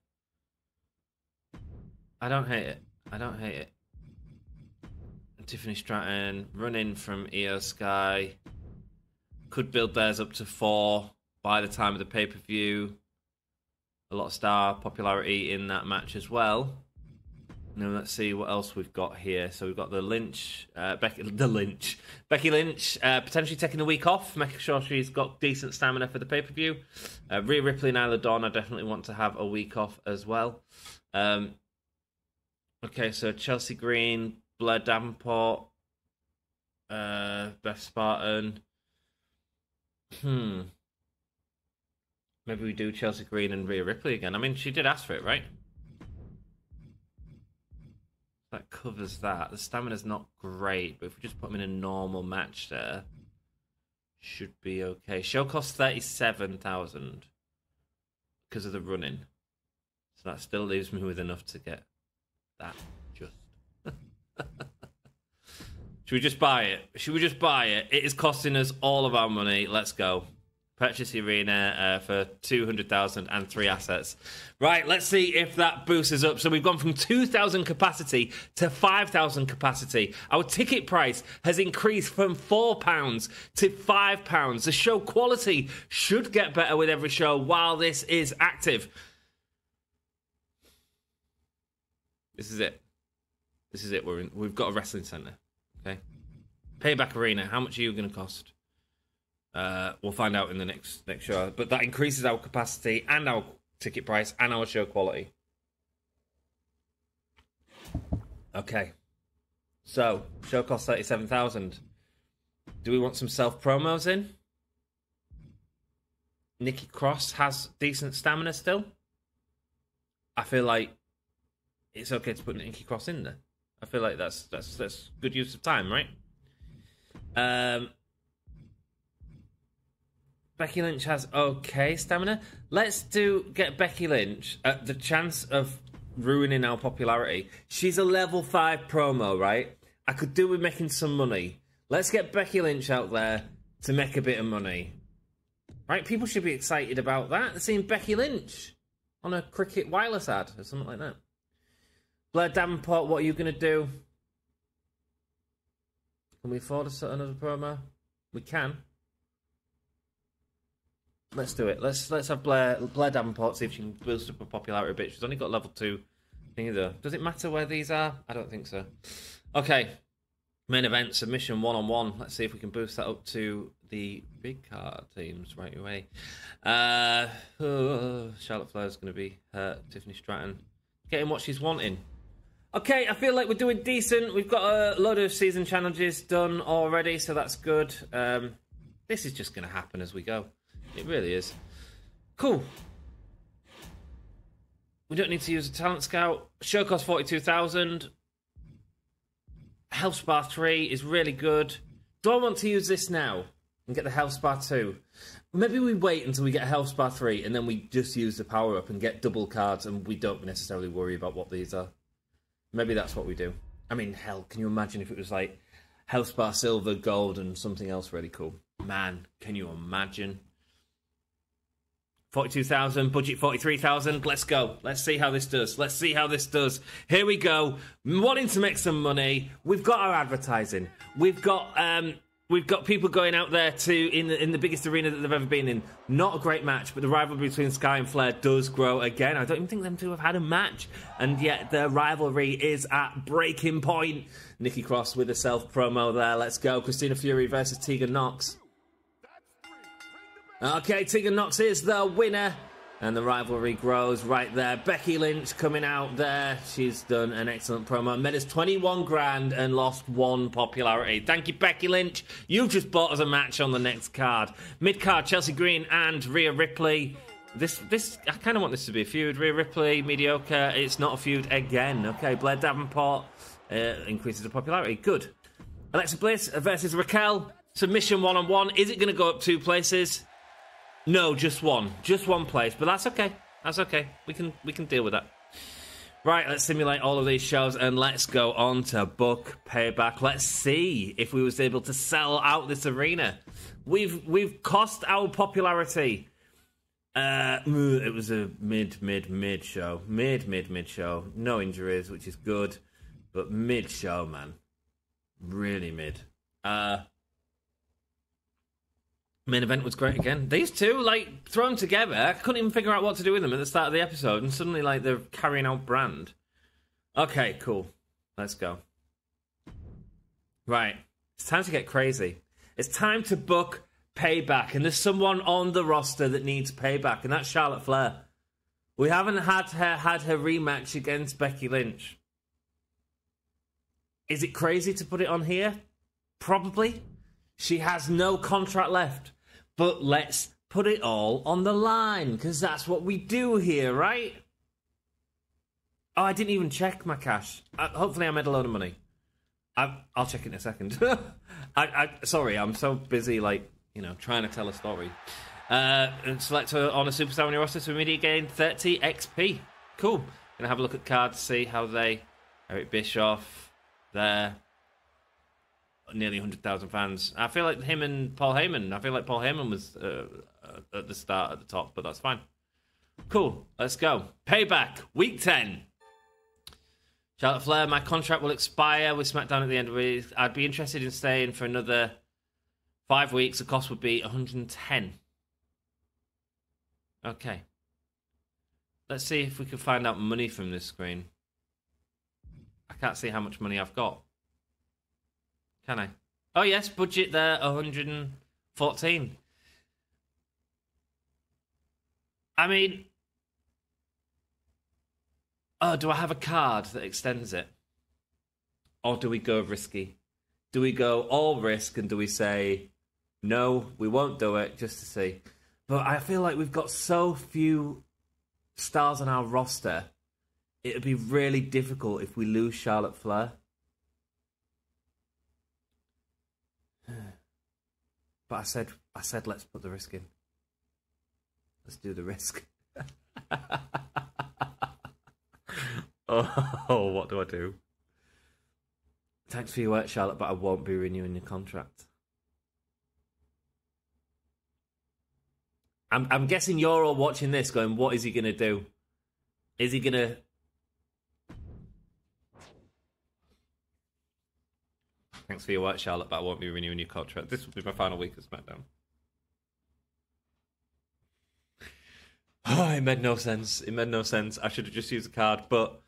I don't hate it. I don't hate it. Tiffany Stratton running from Iyo Sky. Could build theirs up to four by the time of the pay-per-view. A lot of star popularity in that match as well. Now let's see what else we've got here. So we've got the Lynch, uh, Becky, the Lynch, Becky Lynch uh, potentially taking a week off, making sure she's got decent stamina for the pay-per-view. Uh, Rhea Ripley and Isla Dawn, I definitely want to have a week off as well. Um, okay, so Chelsea Green, Blair Davenport, uh, Beth Spartan. Hmm. Maybe we do Chelsea Green and Rhea Ripley again. I mean, she did ask for it, right? That covers that. The stamina's not great, but if we just put them in a normal match there, should be okay. Show costs thirty-seven thousand dollars because of the running. So that still leaves me with enough to get that just. Should we just buy it? Should we just buy it? It is costing us all of our money. Let's go. Purchase the arena uh, for two hundred thousand and three assets. Right, let's see if that boosts us up. So we've gone from two thousand capacity to five thousand capacity. Our ticket price has increased from four pounds to five pounds. The show quality should get better with every show while this is active. This is it. This is it. We're in, we've got a wrestling centre. Okay. Payback Arena, how much are you going to cost? Uh, we'll find out in the next next show. But that increases our capacity and our ticket price and our show quality. Okay. So, show costs thirty-seven thousand dollars. Do we want some self-promos in? Nikki Cross has decent stamina still. I feel like it's okay to put Nikki Cross in there. I feel like that's that's that's good use of time, right? Um... Becky Lynch has okay stamina. Let's do get Becky Lynch at the chance of ruining our popularity. She's a level five promo, right? I could do with making some money. Let's get Becky Lynch out there to make a bit of money. Right? People should be excited about that. They're seeing Becky Lynch on a cricket wireless ad or something like that. Blair Davenport, what are you going to do? Can we afford another promo? We can. Let's do it. Let's let's have Blair Blair Davenport, see if she can boost up her popularity a bit. She's only got level two thingy though. Does it matter where these are? I don't think so. Okay. Main event, submission one on one. Let's see if we can boost that up to the big card teams right away. Uh oh, Charlotte Flair's gonna be hurt. Tiffany Stratton. Getting what she's wanting. Okay, I feel like we're doing decent. We've got a load of season challenges done already, so that's good. Um this is just gonna happen as we go. It really is. Cool. We don't need to use a talent scout. Show cost forty-two thousand. Health Spa three is really good. Do I want to use this now and get the Health Spa two? Maybe we wait until we get Health Spa three and then we just use the power up and get double cards and we don't necessarily worry about what these are. Maybe that's what we do. I mean, hell, can you imagine if it was like Health Spa Silver, Gold and something else really cool? Man, can you imagine? forty-two thousand, budget forty-three thousand. Let's go. Let's see how this does. Let's see how this does. Here we go. Wanting to make some money. We've got our advertising. We've got um, we've got people going out there to in the, in the biggest arena that they've ever been in. Not a great match, but the rivalry between Sky and Flair does grow again. I don't even think them two have had a match, and yet their rivalry is at breaking point. Nikki Cross with a self promo there. Let's go. Christina Fury versus Tegan Nox. Okay, Tegan Nox is the winner, and the rivalry grows right there. Becky Lynch coming out there. She's done an excellent promo. Made us twenty-one grand and lost one popularity. Thank you, Becky Lynch. You've just bought us a match on the next card. Mid-card, Chelsea Green and Rhea Ripley. This, this, I kind of want this to be a feud. Rhea Ripley, mediocre. It's not a feud again. Okay, Blair Davenport uh, increases the popularity. Good. Alexa Bliss versus Raquel. Submission one-on-one. Is it going to go up two places? No, just one. Just one place. But that's okay. That's okay. We can we can deal with that. Right, let's simulate all of these shows and let's go on to book Payback. Let's see if we was able to sell out this arena. We've we've cost our popularity. Uh, it was a mid, mid, mid show. Mid, mid, mid show. No injuries, which is good. But mid show, man. Really mid. Uh, main event was great again. These two, like, thrown together. I couldn't even figure out what to do with them at the start of the episode. And suddenly, like, they're carrying out brand. Okay, cool. Let's go. Right. It's time to get crazy. It's time to book Payback, and there's someone on the roster that needs payback, and that's Charlotte Flair. We haven't had her had her rematch against Becky Lynch. Is it crazy to put it on here? Probably. She has no contract left, but let's put it all on the line, because that's what we do here, right? Oh, I didn't even check my cash. I, hopefully I made a load of money. I, I'll check it in a second. I, I, sorry, I'm so busy, like, you know, trying to tell a story. Uh, and select her on a superstar on your roster to immediately gain thirty X P. Cool. Gonna have a look at cards, see how they... Eric Bischoff, there. Nearly one hundred thousand fans. I feel like him and Paul Heyman. I feel like Paul Heyman was uh, at the start, at the top, but that's fine. Cool. Let's go. Payback, week ten. Charlotte Flair, my contract will expire with SmackDown at the end of the week. I'd be interested in staying for another... Five weeks, the cost would be one hundred ten. Okay. Let's see if we can find out money from this screen. I can't see how much money I've got. Can I? Oh, yes, budget there, one hundred fourteen. I mean... Oh, do I have a card that extends it? Or do we go risky? Do we go all risk and do we say... No, we won't do it, just to see. But I feel like we've got so few stars on our roster. It would be really difficult if we lose Charlotte Flair. But I said, I said, let's put the risk in. Let's do the risk. Oh, what do I do? Thanks for your work, Charlotte, but I won't be renewing your contract. I'm, I'm guessing you're all watching this going, what is he going to do? Is he going to... Thanks for your work, Charlotte, but I won't be renewing your contract. This will be my final week of SmackDown. Oh, it made no sense. It made no sense. I should have just used a card, but...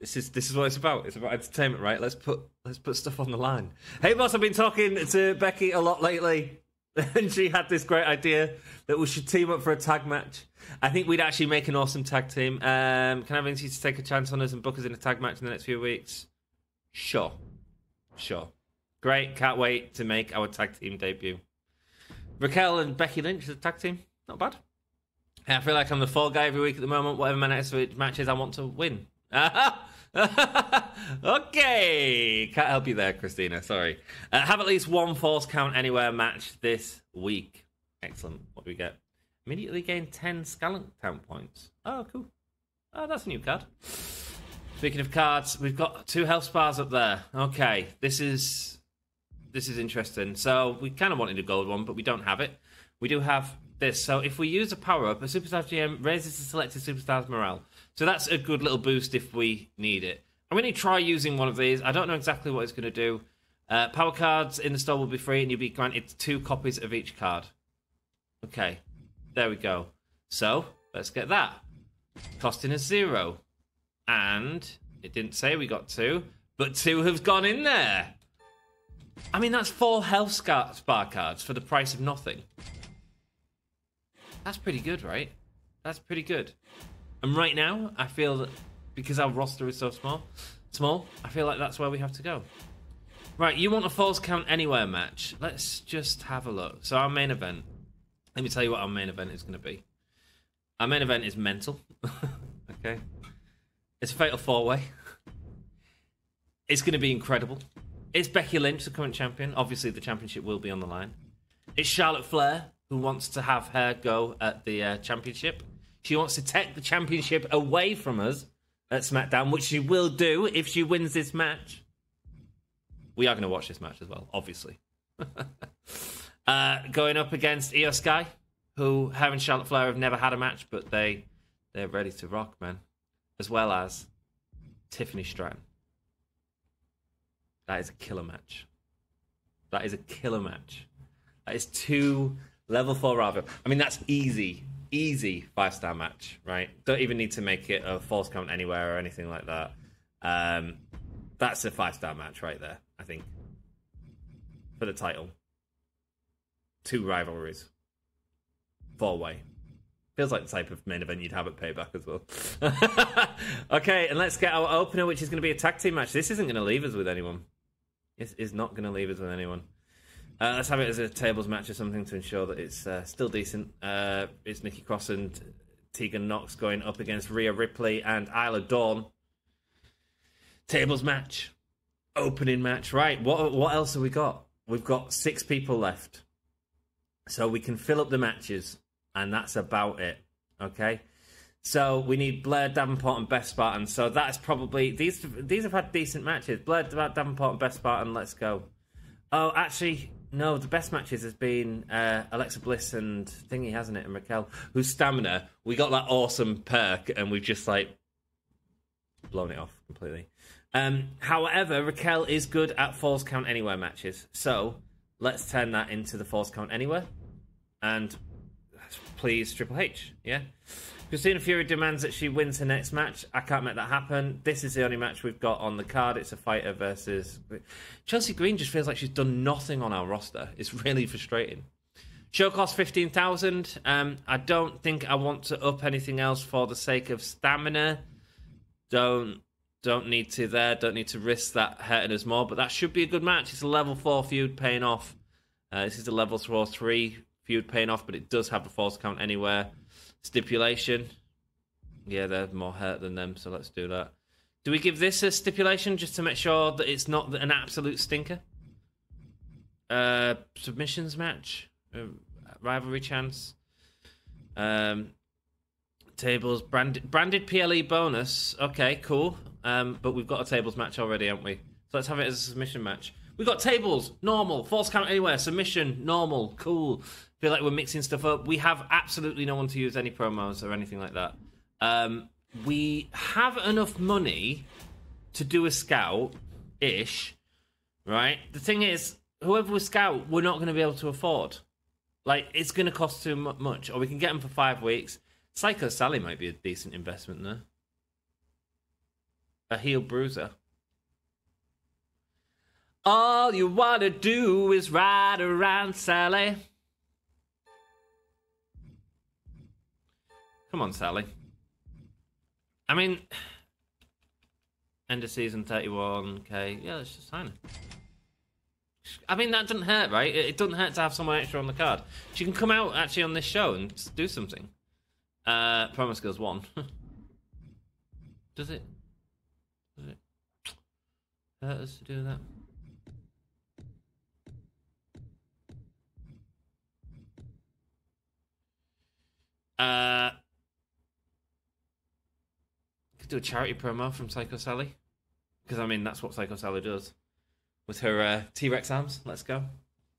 This is this is what it's about. It's about entertainment, right? Let's put let's put stuff on the line. Hey, boss, I've been talking to Becky a lot lately, and she had this great idea that we should team up for a tag match. I think we'd actually make an awesome tag team. Um, can I convince you to take a chance on us and book us in a tag match in the next few weeks? Sure, sure, great. Can't wait to make our tag team debut. Raquel and Becky Lynch as a tag team, not bad. I feel like I'm the fall guy every week at the moment. Whatever my next match is, I want to win. Okay, can't help you there, Christina, sorry. Uh, have at least one false count anywhere match this week. Excellent. What do we get? Immediately gain ten Scallon count points. Oh, cool. Oh, that's a new card. Speaking of cards, we've got two health spars up there. Okay, this is this is interesting. So we kind of wanted a gold one, but we don't have it. We do have this. So if we use a power-up, a Superstar G M raises the selected Superstar's morale. So that's a good little boost if we need it. I'm going to try using one of these. I don't know exactly what it's going to do. Uh, power cards in the store will be free, and you'll be granted two copies of each card. Okay, there we go. So let's get that. Costing us zero. And it didn't say we got two, but two have gone in there. I mean, that's four health spar cards for the price of nothing. That's pretty good, right? That's pretty good. And right now, I feel that because our roster is so small, small, I feel like that's where we have to go. Right, you want a false count anywhere match. Let's just have a look. So our main event. Let me tell you what our main event is going to be. Our main event is mental. Okay. It's a fatal four-way. It's going to be incredible. It's Becky Lynch, the current champion. Obviously, the championship will be on the line. It's Charlotte Flair, who wants to have her go at the uh, championship. She wants to take the championship away from us at SmackDown, which she will do if she wins this match. We are going to watch this match as well, obviously. uh, going up against Iyo Sky, who, her and Charlotte Flair have never had a match, but they, they're ready to rock, man. As well as Tiffany Stratton. That is a killer match. That is a killer match. That is two level four rivals. I mean, that's easy, easy five-star match, right? Don't even need to make it a false count anywhere or anything like that. Um, that's a five-star match right there, I think, for the title. Two rivalries. Four-way. Feels like the type of main event you'd have at Payback as well. Okay, and let's get our opener, which is going to be a tag team match. This isn't going to leave us with anyone. It is not going to leave us with anyone. Uh, let's have it as a tables match or something to ensure that it's uh, still decent. Uh, it's Nikki Cross and Tegan Nox going up against Rhea Ripley and Isla Dawn. Tables match. Opening match. Right, what, what else have we got? We've got six people left. So we can fill up the matches. And that's about it, okay? So we need Blair Davenport and Beth Spartan. So that is probably... These these have had decent matches. Blair Davenport and Beth Spartan, let's go. Oh, actually, no, the best matches has been uh, Alexa Bliss and Thingy, hasn't it? And Raquel, whose stamina... We got that awesome perk, and we've just, like, blown it off completely. Um, however, Raquel is good at Falls Count Anywhere matches. So let's turn that into the Falls Count Anywhere. And... please, Triple H, yeah? Christina Fury demands that she wins her next match. I can't make that happen. This is the only match we've got on the card. It's a fighter versus... Chelsea Green just feels like she's done nothing on our roster. It's really frustrating. Show costs fifteen thousand. Um, I don't think I want to up anything else for the sake of stamina. Don't don't need to there. Don't need to risk that hurting us more. But that should be a good match. It's a level four feud paying off. Uh, this is a level four, three... feud paying off, but it does have a false count anywhere stipulation. Yeah, they're more hurt than them, so let's do that. Do we give this a stipulation just to make sure that it's not an absolute stinker? Uh, submissions match, uh, rivalry chance, um, tables, branded, branded P L E bonus. Okay, cool. Um, but we've got a tables match already, haven't we? So let's have it as a submission match. We've got tables, normal, false count anywhere, submission, normal, cool. Feel like we're mixing stuff up. We have absolutely no one to use any promos or anything like that. Um, we have enough money to do a scout-ish, right? The thing is, whoever we scout, we're not going to be able to afford. Like, it's going to cost too much, or we can get them for five weeks. Psycho Sally might be a decent investment there. A heel bruiser. All you want to do is ride around, Sally. Come on, Sally. I mean, end of season thirty-one K. Yeah, let's just sign her. I mean, that doesn't hurt, right? It doesn't hurt to have someone extra on the card. She can come out, actually, on this show and do something. Uh, promo skills one. Does it? Does it hurt us to do that? Uh, could do a charity promo from Psycho Sally, because I mean that's what Psycho Sally does with her uh, T-Rex arms. Let's go,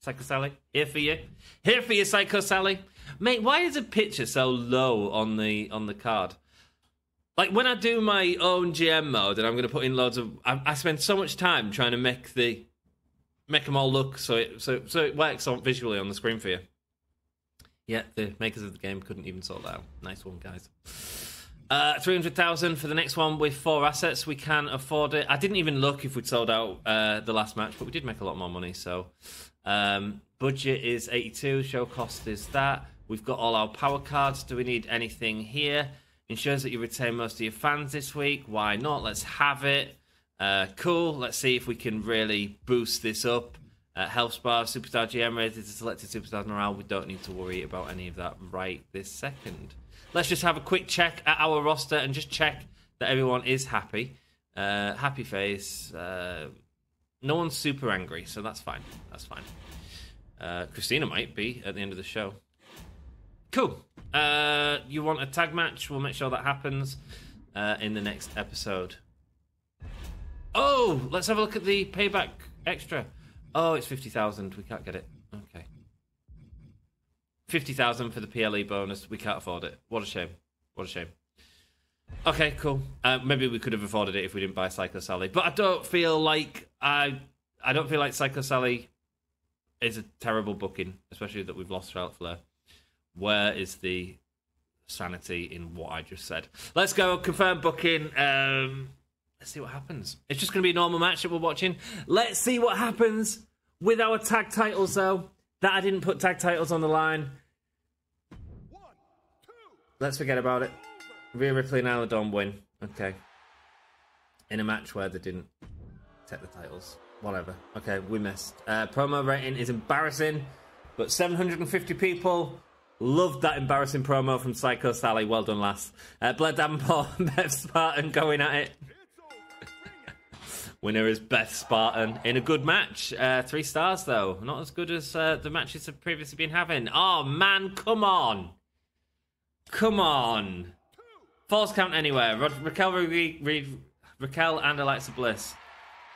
Psycho Sally. Here for you, here for you, Psycho Sally. Mate, why is a picture so low on the on the card? Like when I do my own G M mode, and I'm going to put in loads of, I, I spend so much time trying to make the make them all look so it so so it works on visually on the screen for you. Yeah, the makers of the game couldn't even sort that out. Nice one, guys. Uh, three hundred thousand for the next one with four assets. We can afford it. I didn't even look if we'd sold out uh, the last match, but we did make a lot more money. So um, budget is eighty-two. Show cost is that. We've got all our power cards. Do we need anything here? Ensures that you retain most of your fans this week. Why not? Let's have it. Uh, cool. Let's see if we can really boost this up. Uh, health spa, superstar G M rated to selected superstar morale. We don't need to worry about any of that right this second. Let's just have a quick check at our roster and just check that everyone is happy. Uh, happy face. Uh, no one's super angry, so that's fine. That's fine. Uh, Christina might be at the end of the show. Cool. Uh, you want a tag match? We'll make sure that happens. uh, in the next episode. Oh, let's have a look at the Payback extra. Oh, it's fifty thousand. We can't get it. Okay. fifty thousand for the P L E bonus. We can't afford it. What a shame. What a shame. Okay, cool. Uh, maybe we could have afforded it if we didn't buy Psycho Sally. But I don't feel like I I don't feel like Psycho Sally is a terrible booking, especially that we've lost Charlotte Flair. Where is the sanity in what I just said? Let's go confirm booking. Um, let's see what happens. It's just going to be a normal match that we're watching. Let's see what happens with our tag titles, though. That I didn't put tag titles on the line. One, two. Let's forget about it. Rhea Ripley and Isla Dawn win. Okay. In a match where they didn't take the titles. Whatever. Okay, we missed. Uh, promo rating is embarrassing, but seven hundred fifty people loved that embarrassing promo from Psycho Sally. Well done, lass. Uh, Blair Davenport and Beth Spartan going at it. Winner is Beth Spartan in a good match. Uh, three stars, though. Not as good as uh, the matches have previously been having. Oh, man, come on. Come on. False count anywhere. Ra Raquel, Re Re Raquel and Alexa Bliss.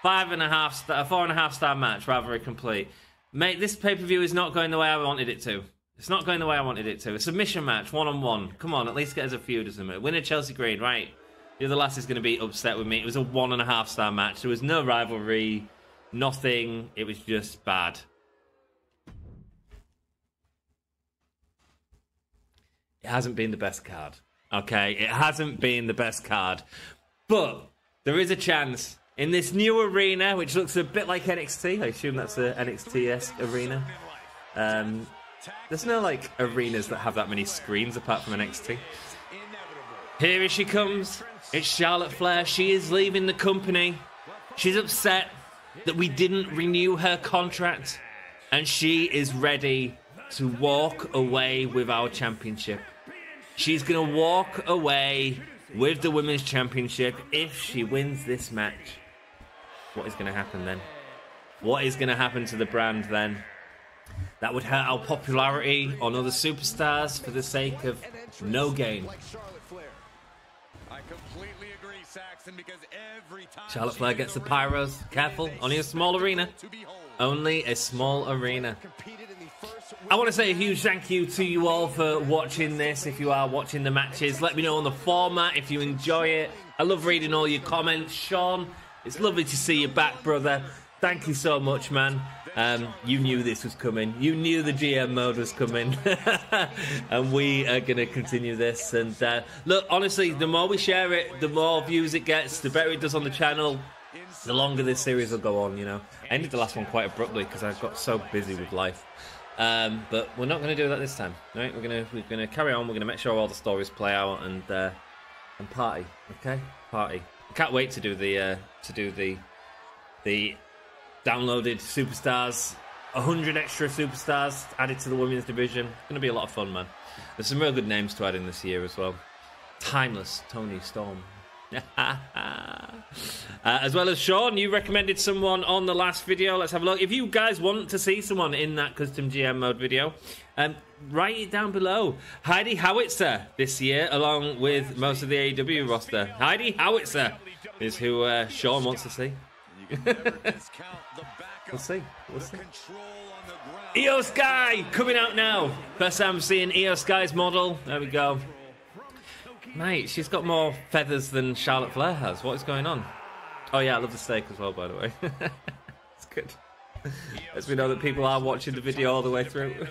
Five and a half star, four and a half star match. Rivalry complete. Mate, this pay-per-view is not going the way I wanted it to. It's not going the way I wanted it to. A submission match, one-on-one. -on -one. Come on, at least get us a feud as a minute. Winner Chelsea Green, right. The other lass is going to be upset with me. It was a one and a half star match. There was no rivalry, nothing. It was just bad. It hasn't been the best card. Okay, it hasn't been the best card. But there is a chance in this new arena, which looks a bit like N X T. I assume that's the N X T-esque arena. Um, there's no, like, arenas that have that many screens apart from N X T. Here she comes. It's Charlotte Flair. She is leaving the company. She's upset that we didn't renew her contract. And she is ready to walk away with our championship. She's going to walk away with the Women's Championship if she wins this match. What is going to happen then? What is going to happen to the brand then? That would hurt our popularity on other superstars for the sake of no gain. I completely agree, Saxon, because every time Charlotte Flair gets the pyros. Careful, only a small arena. Only a small arena. I want to say a huge thank you to you all for watching this. If you are watching the matches, let me know on the format if you enjoy it. I love reading all your comments. Sean, it's lovely to see you back, brother. Thank you so much, man. Um, you knew this was coming. You knew the G M mode was coming. And we are going to continue this. And uh, look, honestly, the more we share it, the more views it gets, the better it does on the channel. The longer this series will go on, you know. I ended the last one quite abruptly because I got so busy with life. Um, but we're not going to do that this time, right? We're going to we're going to carry on. We're going to make sure all the stories play out and uh, and party, okay? Party. I can't wait to do the uh, to do the the downloaded superstars, a hundred extra superstars added to the women's division. It's going to be a lot of fun, man. There's some real good names to add in this year as well. Timeless Tony Storm. uh, as well as Sean, you recommended someone on the last video. Let's have a look. If you guys want to see someone in that custom G M mode video, um, write it down below. Heidi Howitzer this year, along with most of the A E W roster. Heidi Howitzer is who uh, Sean wants to see. We'll see. We'll see. Iyo Sky coming out now. First time I'm seeing Iyo Sky's model. There we go. Mate, she's got more feathers than Charlotte Flair has. What is going on? Oh, yeah, I love the steak as well, by the way. It's good. As we know that people are watching the video all the way through.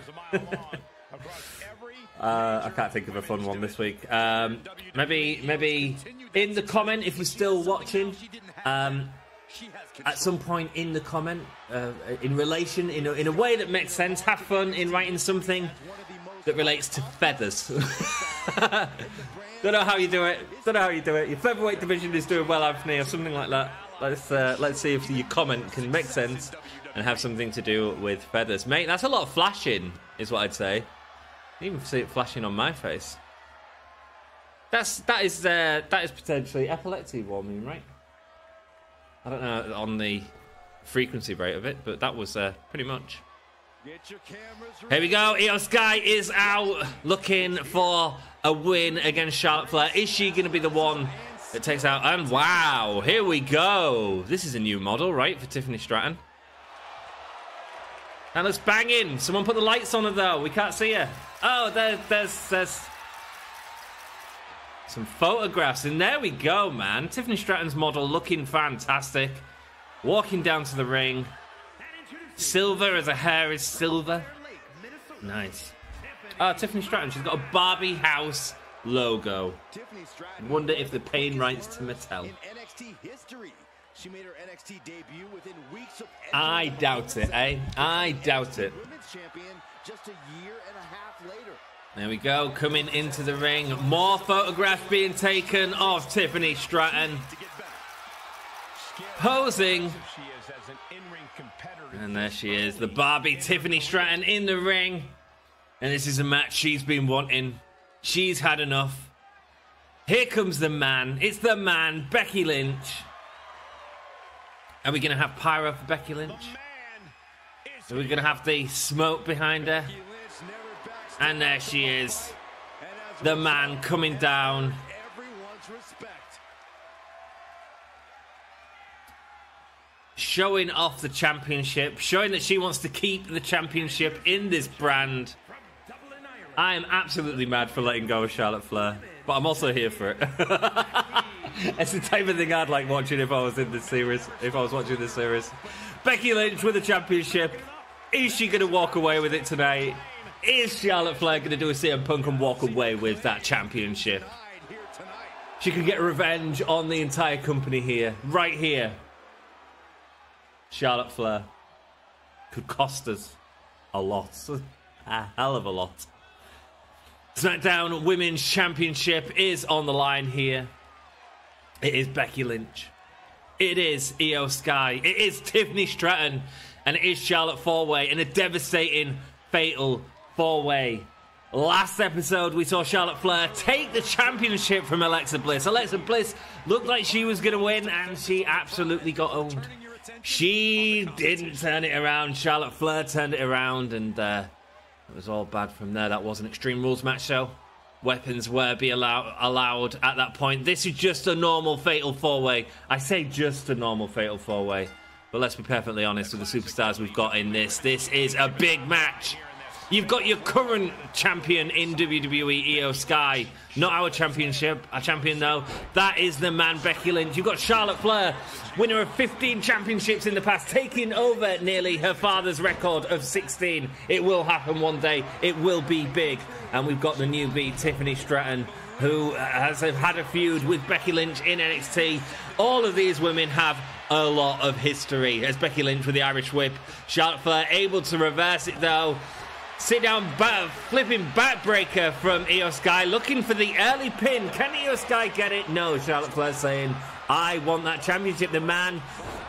uh, I can't think of a fun one this week. Um, maybe, maybe in the comment, if you're still watching, um, at some point in the comment, uh, in relation, in a, in a way that makes sense, have fun in writing something that relates to feathers. Don't know how you do it. Don't know how you do it. Your featherweight division is doing well, Anthony, or something like that. Let's uh, let's see if your comment can make sense and have something to do with feathers, mate. That's a lot of flashing, is what I'd say. I even see it flashing on my face. That's that is uh, that is potentially epilepsy warming, right? I don't know on the frequency rate of it, but that was uh, pretty much. Here we go. Iyo Sky is out looking for a win against Charlotte Flair. Is she going to be the one It takes out, and wow, here we go. This is a new model, right, for Tiffany Stratton. That looks banging. Someone put the lights on her, though. We can't see her. Oh, there, there's, there's some photographs. And there we go, man. Tiffany Stratton's model looking fantastic. Walking down to the ring. Silver as her hair is silver. Nice. Oh, Tiffany Stratton. She's got a Barbie house logo. Wonder if the pain rights to Mattel. She made her N X T debut within weeks of I doubt it, eh? I doubt it. Just a year and a half later. There we go, coming into the ring. More photographs being taken of Tiffany Stratton. Posing. And there she is, the Barbie Tiffany Stratton in the ring. And this is a match she's been wanting. She's had enough. Here comes the man. It's the man, Becky Lynch. Are we going to have pyro for Becky Lynch? Are we going to have the smoke behind her? And there she is. The man coming down. Showing off the championship. Showing that she wants to keep the championship in this brand. I am absolutely mad for letting go of Charlotte Flair. But I'm also here for it. It's the type of thing I'd like watching if I was in this series. If I was watching this series. Becky Lynch with the championship. Is she going to walk away with it tonight? Is Charlotte Flair going to do a C M Punk and walk away with that championship? She could get revenge on the entire company here. Right here. Charlotte Flair could cost us a lot. A hell of a lot. SmackDown Women's Championship is on the line here. It is Becky Lynch. It is Iyo Sky. It is Tiffany Stratton. And it is Charlotte four-way in a devastating, fatal four-way. Last episode, we saw Charlotte Flair take the championship from Alexa Bliss. Alexa Bliss looked like she was going to win, and she absolutely got owned. She didn't turn it around. Charlotte Flair turned it around, and uh, it was all bad from there. That was an Extreme Rules match, so weapons were be allow allowed at that point. This is just a normal fatal four-way. I say just a normal fatal four-way, but let's be perfectly honest with the superstars we've got in this. This is a big match. You've got your current champion in W W E, Iyo Sky. Not our championship, our champion though. That is the man, Becky Lynch. You've got Charlotte Flair, winner of fifteen championships in the past, taking over nearly her father's record of sixteen. It will happen one day. It will be big. And we've got the newbie, Tiffany Stratton, who has had a feud with Becky Lynch in N X T. All of these women have a lot of history. As Becky Lynch with the Irish whip. Charlotte Flair able to reverse it though. Sit down, bat, flipping backbreaker from Iyo Sky, looking for the early pin. Can Iyo Sky get it? No, Charlotte Flair saying, I want that championship. The man,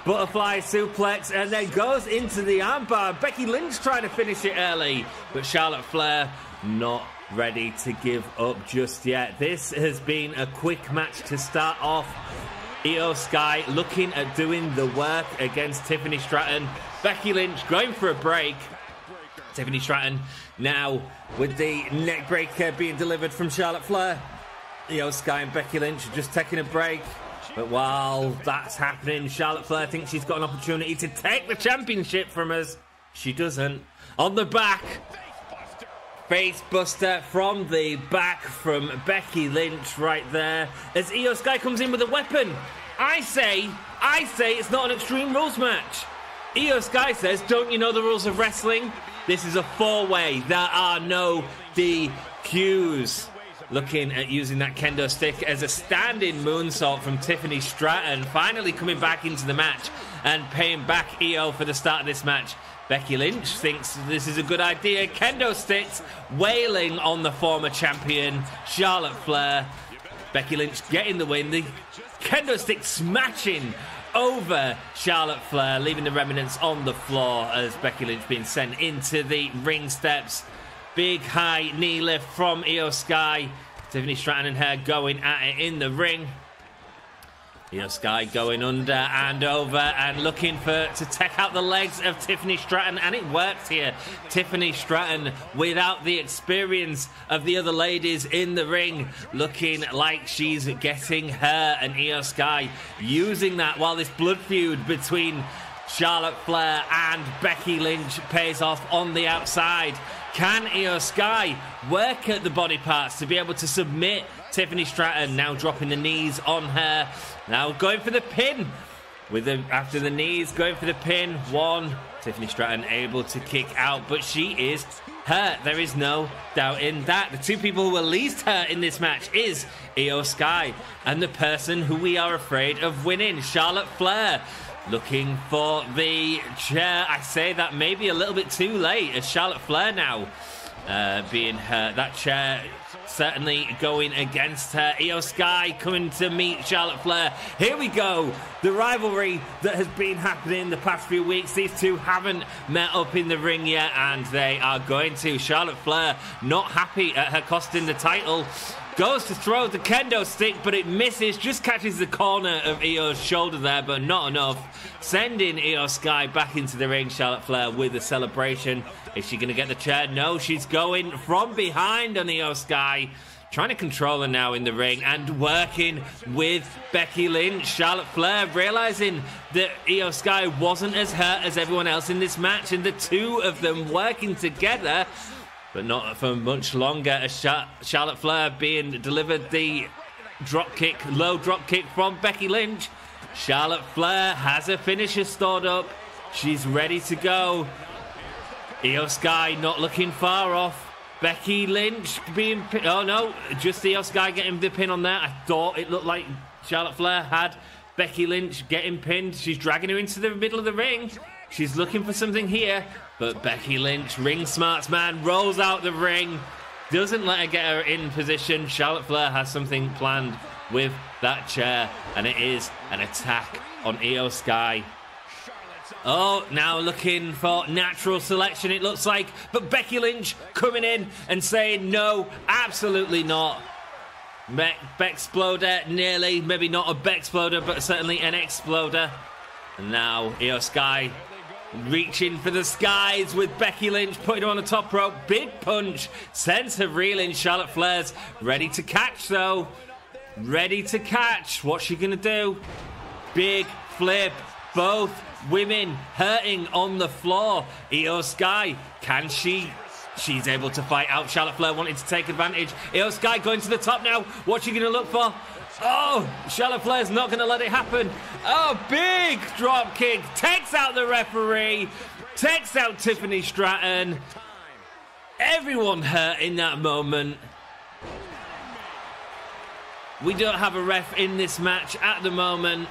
butterfly suplex, and then goes into the armbar. Becky Lynch trying to finish it early, but Charlotte Flair not ready to give up just yet. This has been a quick match to start off. Iyo Sky looking at doing the work against Tiffany Stratton. Becky Lynch going for a break. Tiffany Stratton now with the neckbreaker being delivered from Charlotte Flair. Iyo Sky and Becky Lynch just taking a break. But while that's happening, Charlotte Flair thinks she's got an opportunity to take the championship from us. She doesn't. On the back. Face buster from the back from Becky Lynch right there. As Iyo Sky comes in with a weapon. I say, I say it's not an Extreme Rules match. Iyo Sky says, don't you know the rules of wrestling? This is a four-way. There are no D Qs. Looking at using that kendo stick as a standing moonsault from Tiffany Stratton. Finally coming back into the match and paying back Iyo for the start of this match. Becky Lynch thinks this is a good idea. Kendo sticks wailing on the former champion, Charlotte Flair. Becky Lynch getting the win. The kendo stick smashing over Charlotte Flair, leaving the remnants on the floor as Becky Lynch being sent into the ring steps. Big high knee lift from Iyo Sky. Tiffany Stratton and her going at it in the ring. Iyo Sky going under and over and looking for to take out the legs of Tiffany Stratton, and it works here. Tiffany Stratton, without the experience of the other ladies in the ring, looking like she's getting her, and Iyo Sky using that while this blood feud between Charlotte Flair and Becky Lynch pays off on the outside. Can Iyo Sky work at the body parts to be able to submit Tiffany Stratton? Now dropping the knees on her. Now going for the pin. With the, after the knees, going for the pin. One. Tiffany Stratton able to kick out, but she is hurt. There is no doubt in that. The two people who are least hurt in this match is Iyo Sky and the person who we are afraid of winning, Charlotte Flair. Looking for the chair. I say that maybe a little bit too late, as Charlotte Flair now uh, being hurt. That chair certainly going against her. Iyo Sky coming to meet Charlotte Flair. Here we go. The rivalry that has been happening the past few weeks. These two haven't met up in the ring yet, and they are going to. Charlotte Flair, not happy at her costing the title, goes to throw the kendo stick, but it misses. Just catches the corner of Io's shoulder there, but not enough. Sending Iyo Sky back into the ring. Charlotte Flair with a celebration. Is she going to get the chair? No, she's going from behind on Iyo Sky. Trying to control her now in the ring and working with Becky Lynch. Charlotte Flair realizing that Iyo Sky wasn't as hurt as everyone else in this match, and the two of them working together, but not for much longer, as Charlotte Flair being delivered the drop kick, low drop kick from Becky Lynch. Charlotte Flair has her finisher stored up. She's ready to go. Iyo Sky not looking far off. Becky Lynch being pinned. Oh no, just Iyo Sky getting the pin on there. I thought it looked like Charlotte Flair had Becky Lynch getting pinned. She's dragging her into the middle of the ring. She's looking for something here, but Becky Lynch, ring smarts man, rolls out the ring. Doesn't let her get her in position. Charlotte Flair has something planned with that chair, and it is an attack on Iyo Sky. Oh, now looking for natural selection, it looks like. But Becky Lynch coming in and saying, no, absolutely not. Me Bexploder, nearly. Maybe not a Bexploder, but certainly an Exploder. And now Iyo Sky reaching for the skies with Becky Lynch, putting her on the top rope. Big punch, sends her reeling. Charlotte Flair's ready to catch, though. Ready to catch. What's she going to do? Big flip. Both women hurting on the floor. Iyo Sky, can she? She's able to fight out. Charlotte Flair wanted to take advantage. Iyo Sky going to the top now. What's she going to look for? Oh, Charlotte Flair's not going to let it happen. Oh, big drop kick. Takes out the referee. Takes out Tiffany Stratton. Everyone hurt in that moment. We don't have a ref in this match at the moment.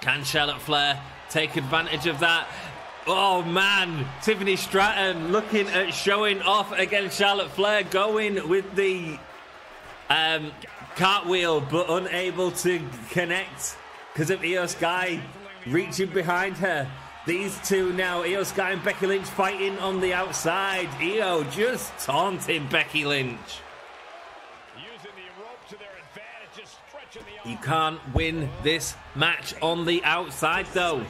Can Charlotte Flair take advantage of that? Oh, man. Tiffany Stratton looking at showing off against Charlotte Flair, going with the um, cartwheel, but unable to connect because of Iyo Sky reaching behind her. These two now, Iyo Sky and Becky Lynch, fighting on the outside. Iyo just taunting Becky Lynch. You can't win this match on the outside, though.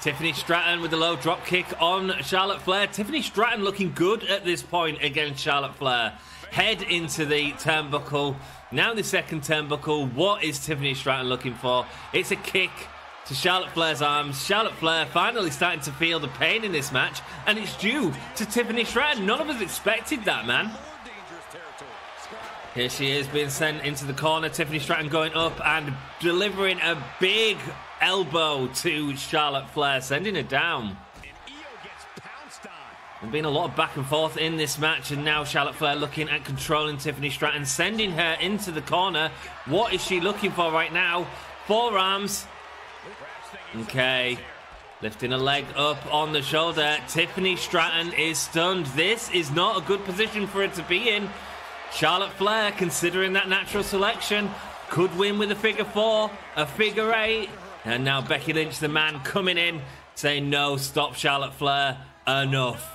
Tiffany Stratton with a low drop kick on Charlotte Flair. Tiffany Stratton looking good at this point against Charlotte Flair. Head into the turnbuckle. Now the second turnbuckle. What is Tiffany Stratton looking for? It's a kick to Charlotte Flair's arms. Charlotte Flair finally starting to feel the pain in this match, and it's due to Tiffany Stratton. None of us expected that, man. Here she is being sent into the corner. Tiffany Stratton going up and delivering a big elbow to Charlotte Flair, sending her down. There's been a lot of back and forth in this match, and now Charlotte Flair looking at controlling Tiffany Stratton, sending her into the corner. What is she looking for right now? Forearms. Okay. Lifting a leg up on the shoulder. Tiffany Stratton is stunned. This is not a good position for her to be in. Charlotte Flair, considering that natural selection, could win with a figure four, a figure eight. And now Becky Lynch, the man, coming in, saying, no, stop, Charlotte Flair, enough.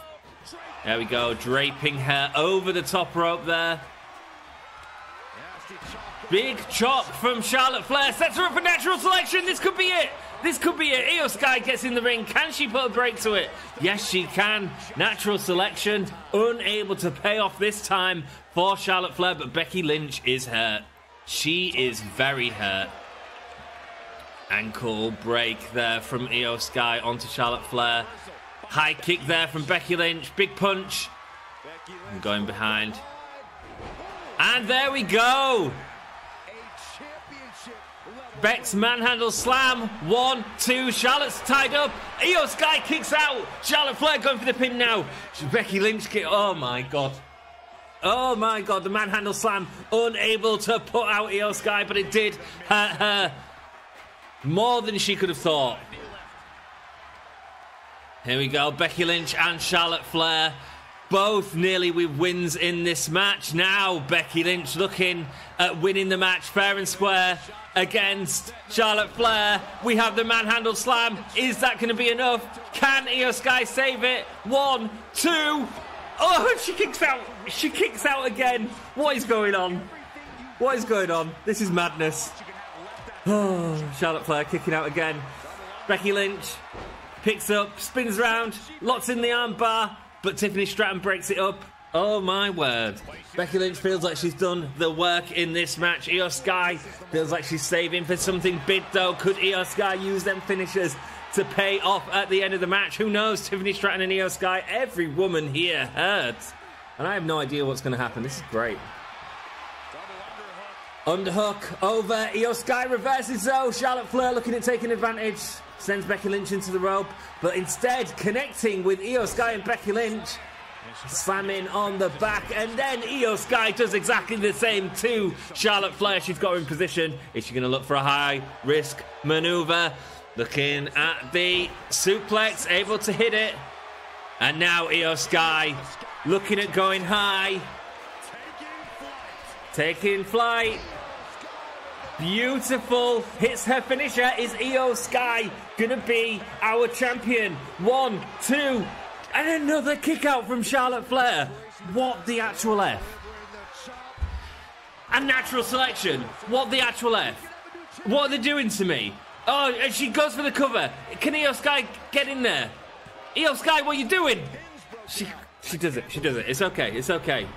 There we go, draping her over the top rope there. Big chop from Charlotte Flair. Sets her up for natural selection. This could be it. This could be it. Iyo Sky gets in the ring. Can she put a break to it? Yes, she can. Natural selection. Unable to pay off this time for Charlotte Flair. But Becky Lynch is hurt. She is very hurt. Ankle break there from Iyo Sky onto Charlotte Flair. High kick there from Becky Lynch. Big punch. I'm going behind. And there we go. Beck's manhandle slam. One, two. Charlotte's tied up. Iyo Sky kicks out. Charlotte Flair going for the pin now. Becky Lynch kick. Oh, my God. Oh, my God. The manhandle slam. Unable to put out Iyo Sky, but it did hurt her more than she could have thought. Here we go. Becky Lynch and Charlotte Flair. Both nearly with wins in this match. Now Becky Lynch looking at winning the match fair and square against Charlotte Flair. We have the manhandle slam. Is that going to be enough? Can Iyo Sky save it? One, two. Oh, she kicks out. She kicks out again. What is going on? What is going on? This is madness. Oh, Charlotte Flair kicking out again. Becky Lynch picks up, spins around, locks in the armbar. But Tiffany Stratton breaks it up. Oh, my word. Becky Lynch feels like she's done the work in this match. Iyo Sky feels like she's saving for something big, though. Could Iyo Sky use them finishers to pay off at the end of the match? Who knows? Tiffany Stratton and Iyo Sky. Every woman here hurts. And I have no idea what's going to happen. This is great. Underhook over. Iyo Sky reverses, though. Charlotte Flair looking at taking advantage. Sends Becky Lynch into the rope, but instead connecting with Iyo Sky and Becky Lynch. Slamming on the back, and then Iyo Sky does exactly the same to Charlotte Flair. She's got her in position. Is she going to look for a high-risk maneuver? Looking at the suplex, able to hit it. And now Iyo Sky looking at going high. Taking flight. Beautiful. Hits her finisher. Is Iyo Sky gonna be our champion? One, two, and another kick out from Charlotte Flair. What the actual F? And natural selection. What the actual F? What are they doing to me? Oh, and she goes for the cover. Can Iyo Sky get in there? Iyo Sky, what are you doing? She, she does it. She does it. It's okay. It's okay.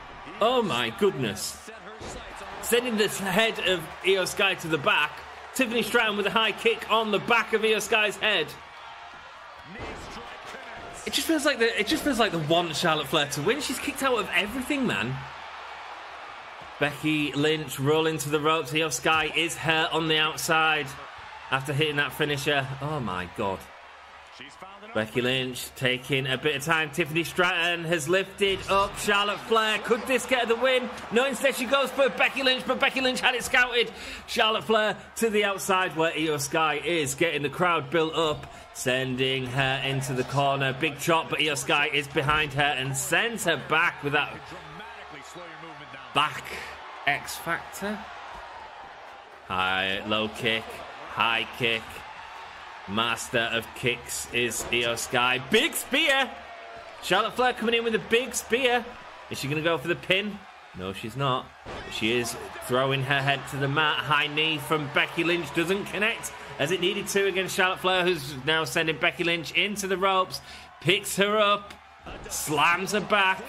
Oh my goodness. Sending the head of Iyo Sky to the back. Tiffany Stratton with a high kick on the back of Iyo Sky's head. It just feels like the, it just feels like the one Charlotte Flair to win. She's kicked out of everything, man. Becky Lynch rolling to the ropes. Iyo Sky is hurt on the outside after hitting that finisher. Oh my God. Becky Lynch taking a bit of time. Tiffany Stratton has lifted up Charlotte Flair. Could this get her the win? No, instead she goes for Becky Lynch, but Becky Lynch had it scouted. Charlotte Flair to the outside where Iyo Sky is getting the crowd built up, sending her into the corner. Big chop, but Iyo Sky is behind her and sends her back with that back X Factor. High, low kick, high kick. Master of kicks is Iyo Sky. Big spear. Charlotte Flair coming in with a big spear. Is she going to go for the pin? No, she's not. She is throwing her head to the mat. High knee from Becky Lynch doesn't connect as it needed to against Charlotte Flair, who's now sending Becky Lynch into the ropes. Picks her up. Slams her back.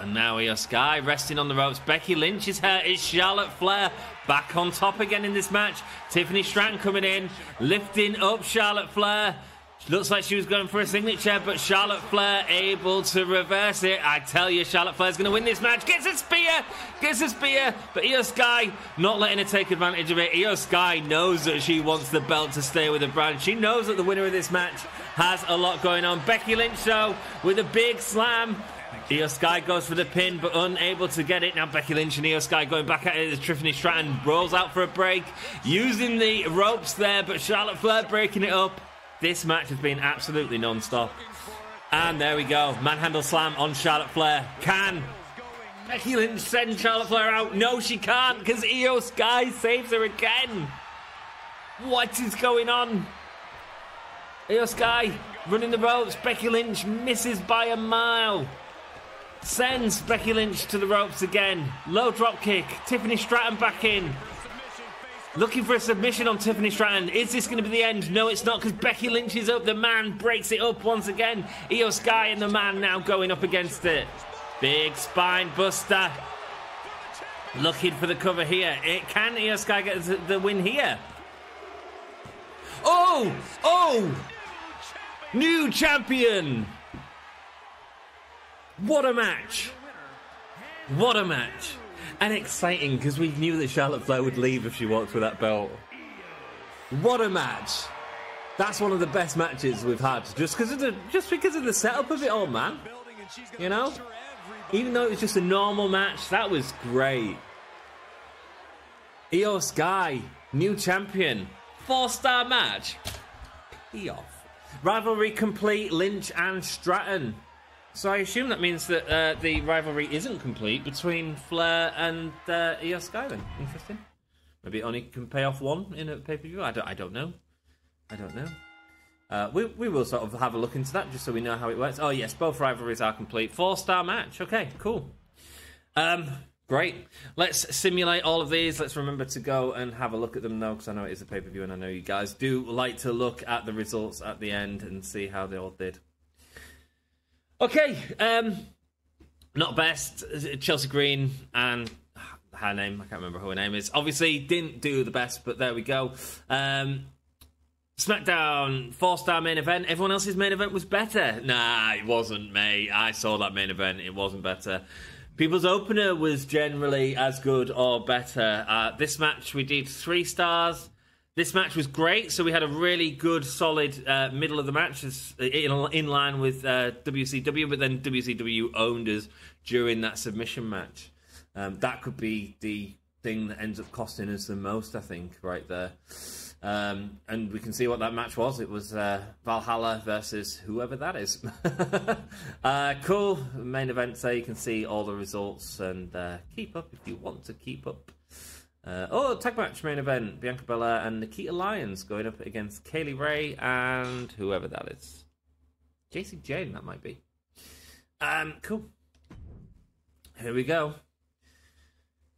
And now Iyo Sky resting on the ropes. Becky Lynch is hurt. It's Charlotte Flair back on top again in this match. Tiffany Stratton coming in, lifting up Charlotte Flair. She looks like she was going for a signature, but Charlotte Flair able to reverse it. I tell you, Charlotte Flair's going to win this match. Gets a spear, gets a spear, but Iyo Sky not letting her take advantage of it. Iyo Sky knows that she wants the belt to stay with the brand. She knows that the winner of this match has a lot going on. Becky Lynch, though, with a big slam. Iyo Sky goes for the pin, but unable to get it. Now Becky Lynch and Iyo Sky going back at it as Tiffany Stratton rolls out for a break, using the ropes there, but Charlotte Flair breaking it up. This match has been absolutely non-stop. And there we go. Manhandle slam on Charlotte Flair. Can Becky Lynch send Charlotte Flair out? No, she can't, because Iyo Sky saves her again. What is going on? Iyo Sky running the ropes. Becky Lynch misses by a mile. Sends Becky Lynch to the ropes again. Low drop kick. Tiffany Stratton back in. Looking for a submission on Tiffany Stratton. Is this going to be the end? No, it's not, because Becky Lynch is up. The man breaks it up once again. Iyo Sky and the man now going up against it. Big spine buster. Looking for the cover here. It can Iyo Sky get the win here? Oh! Oh! New champion! What a match! What a match! And exciting, because we knew that Charlotte Flair would leave if she walked with that belt. What a match! That's one of the best matches we've had, just because of the, just because of the setup of it all, man. You know? Even though it was just a normal match, that was great. Iyo Sky, new champion. Four-star match. Pee off. Rivalry complete, Lynch and Stratton. So I assume that means that uh, the rivalry isn't complete between Flair and uh, Iyo Sky then. Interesting. Maybe it only can pay off one in a pay-per-view. I don't, I don't know. I don't know. Uh, we, we will sort of have a look into that just so we know how it works. Oh, yes, both rivalries are complete. Four-star match. Okay, cool. Um, great. Let's simulate all of these. Let's remember to go and have a look at them, though, because I know it is a pay-per-view, and I know you guys do like to look at the results at the end and see how they all did. Okay, um, not best. Chelsea Green and her name, I can't remember who her name is. Obviously, didn't do the best, but there we go. Um... SmackDown, four-star main event. Everyone else's main event was better. Nah, it wasn't, mate. I saw that main event. It wasn't better. People's opener was generally as good or better. Uh, this match, we did three stars. This match was great, so we had a really good, solid uh, middle of the match in, in line with uh, W C W, but then W C W owned us during that submission match. Um, that could be the thing that ends up costing us the most, I think, right there. Um, and we can see what that match was. It was uh, Valhalla versus whoever that is. uh, cool. Main event, so you can see all the results and uh, keep up if you want to keep up. Uh, oh, tag match main event. Bianca Belair and Nikita Lyons going up against Kaylee Ray and whoever that is. J C Jane, that might be. Um, cool. Here we go.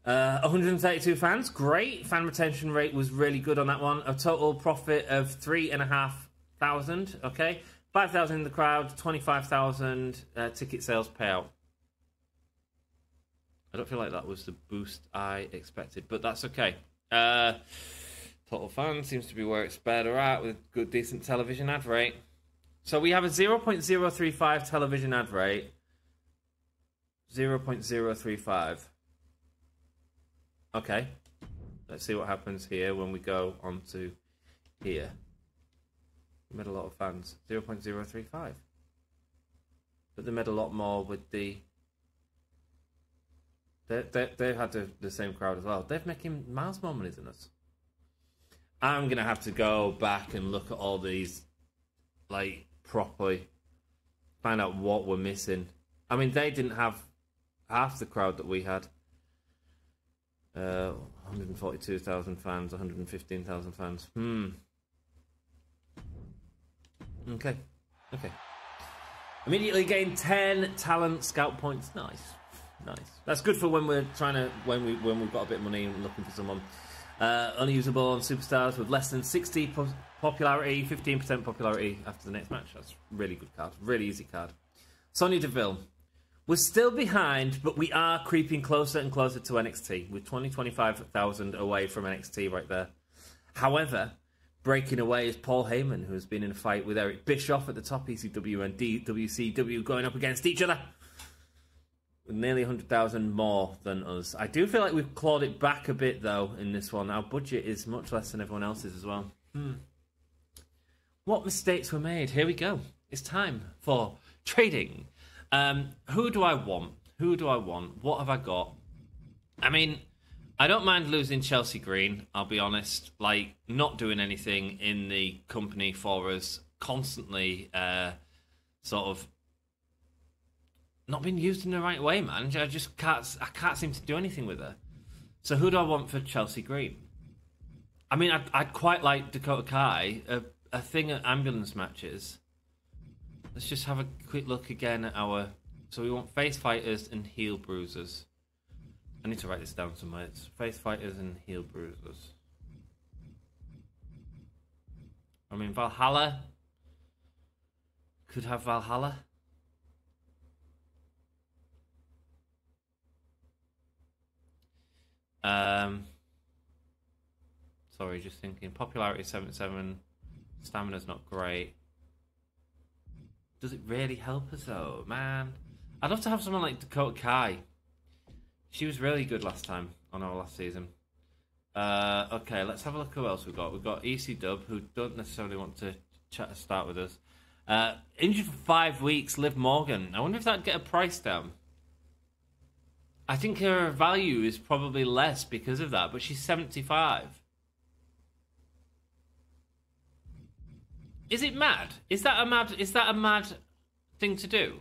Uh, one hundred thirty-two fans, great. Fan retention rate was really good on that one. A total profit of three and a half thousand. Okay, five thousand in the crowd, twenty-five thousand uh, ticket sales payout. I don't feel like that was the boost I expected, but that's okay. Uh, total fans seems to be where it's better at with a good, decent television ad rate. So we have a zero point zero three five television ad rate. zero point zero three five. Okay, let's see what happens here when we go on to here. We made a lot of fans, zero point zero three five. But they made a lot more with the... They, they, they've had the, the same crowd as well. They're making miles more money than us. I'm going to have to go back and look at all these, like, properly. Find out what we're missing. I mean, they didn't have half the crowd that we had. Uh, one hundred forty-two thousand fans, one hundred fifteen thousand fans. Hmm. Okay. Okay. Immediately gained ten talent scout points. Nice. Nice. That's good for when we're trying to, when, we, when we've got a bit of money and looking for someone. Uh, unusable on superstars with less than sixty po popularity, fifteen percent popularity after the next match. That's a really good card. Really easy card. Sonya Deville. We're still behind, but we are creeping closer and closer to N X T. We're twenty, twenty-five thousand away from N X T right there. However, breaking away is Paul Heyman, who has been in a fight with Eric Bischoff at the top. E C W and W C W going up against each other. With nearly one hundred thousand more than us. I do feel like we've clawed it back a bit, though, in this one. Our budget is much less than everyone else's as well. Hmm. What mistakes were made? Here we go. It's time for trading. Um, who do I want? Who do I want? What have I got? I mean, I don't mind losing Chelsea Green, I'll be honest. Like, not doing anything in the company for us. Constantly, uh, sort of, not being used in the right way, man. I just can't, I can't seem to do anything with her. So who do I want for Chelsea Green? I mean, I'd, I'd quite like Dakota Kai, a, a thing at ambulance matches. Let's just have a quick look again at our So we want face fighters and heel bruisers. I need to write this down somewhere. It's face fighters and heel bruisers. I mean, Valhalla could have Valhalla. Um, sorry, just thinking. Popularity seventy-seven. Stamina's not great. Does it really help us though, man? I'd love to have someone like Dakota Kai. She was really good last time on our last season. Uh, okay, let's have a look who else we've got. We've got E C W, who don't necessarily want to chat, start with us. Uh, injured for five weeks, Liv Morgan. I wonder if that'd get a price down. I think her value is probably less because of that, but she's seventy-five. Is it mad? Is that a mad? Is that a mad thing to do?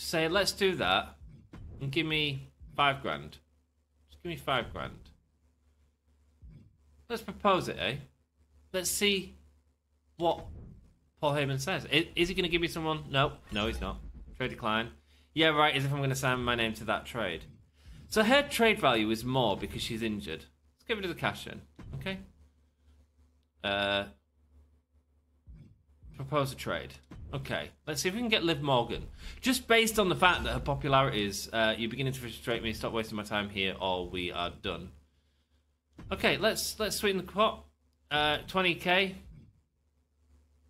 Say, let's do that, and give me five grand. Just give me five grand. Let's propose it, eh? Let's see what Paul Heyman says. Is, is he going to give me someone? No, no, he's not. Trade decline. Yeah, right. As if I'm going to sign my name to that trade. So her trade value is more because she's injured. Let's get rid of the cash in, okay? Uh. Propose a trade. Okay, let's see if we can get Liv Morgan. Just based on the fact that her popularity is, uh, you're beginning to frustrate me, stop wasting my time here, or we are done. Okay, let's let's sweeten the pot. Uh, twenty K.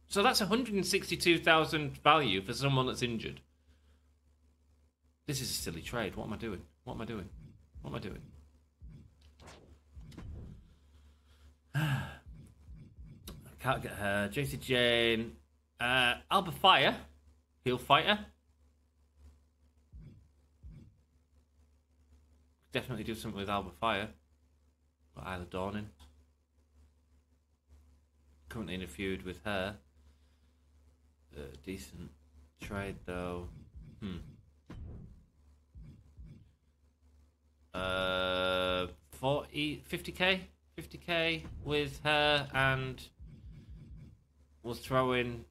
So that's one hundred sixty-two thousand value for someone that's injured. This is a silly trade. What am I doing? What am I doing? What am I doing? Can't get her. J C Jane. Uh, Alba Fire. Heel fighter. Definitely do something with Alba Fire. Got Isla Dawn in. Currently in a feud with her. Uh, decent trade though. Hmm. Uh, forty, fifty K? fifty K with her and... We'll throw in,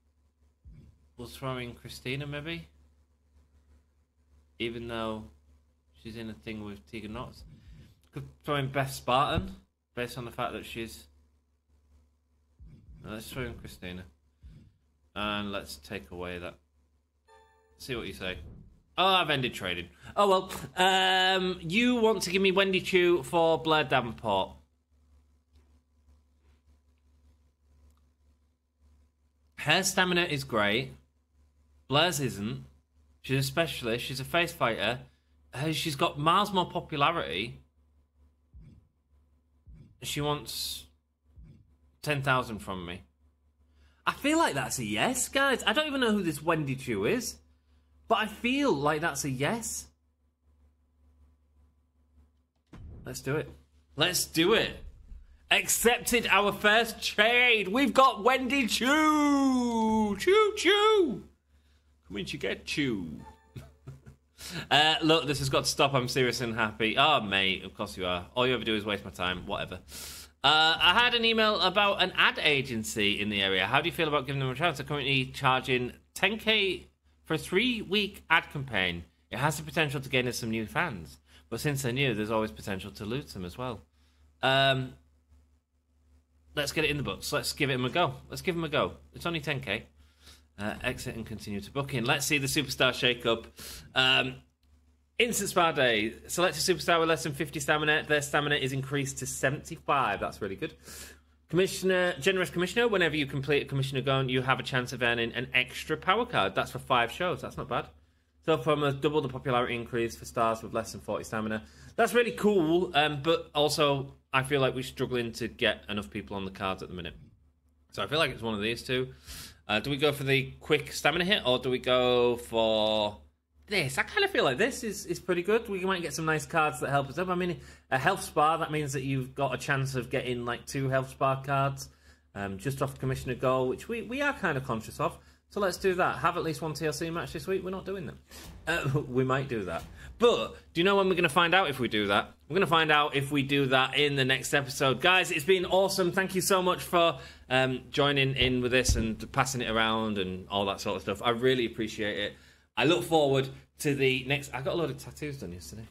we'll throw in Christina maybe, even though she's in a thing with Tegan Nox. Could throw in Beth Spartan, based on the fact that she's, no, let's throw in Christina, and let's take away that, see what you say. Oh, I've ended trading. Oh well, um, you want to give me Wendy Choo for Blair Davenport. Her stamina is great. Blair's isn't. She's a specialist. She's a face fighter. She's got miles more popularity. She wants ten thousand from me. I feel like that's a yes, guys. I don't even know who this Wendy Choo is, but I feel like that's a yes. Let's do it. Let's do it. Accepted our first trade. We've got Wendy Choo. Choo Choo. Come in, you get Choo. uh, look, this has got to stop. I'm serious and happy. Oh, mate, of course you are. All you ever do is waste my time. Whatever. Uh, I had an email about an ad agency in the area. How do you feel about giving them a chance? They're currently charging ten K for a three-week ad campaign. It has the potential to gain us some new fans. But since they're new, there's always potential to lose them as well. Um... Let's get it in the books. Let's give him a go. Let's give him a go. It's only ten K. Uh, exit and continue to book in. Let's see the superstar shake-up. Um, instant spa day. Select a superstar with less than fifty stamina. Their stamina is increased to seventy-five. That's really good. Commissioner, generous commissioner. Whenever you complete a commissioner gone, you have a chance of earning an extra power card. That's for five shows. That's not bad. So from double the popularity increase for stars with less than forty stamina. That's really cool, um, but also I feel like we're struggling to get enough people on the cards at the minute. So I feel like it's one of these two. Uh, do we go for the quick stamina hit, or do we go for this? I kind of feel like this is, is pretty good. We might get some nice cards that help us up. I mean, a health spa, that means that you've got a chance of getting like two health spa cards um, just off commissioner goal, which we, we are kind of conscious of. So let's do that. Have at least one T L C match this week. We're not doing them. Uh, we might do that. But do you know when we're going to find out if we do that? We're going to find out if we do that in the next episode. Guys, it's been awesome. Thank you so much for um, joining in with this and passing it around and all that sort of stuff. I really appreciate it. I look forward to the next... I got a load of tattoos done yesterday.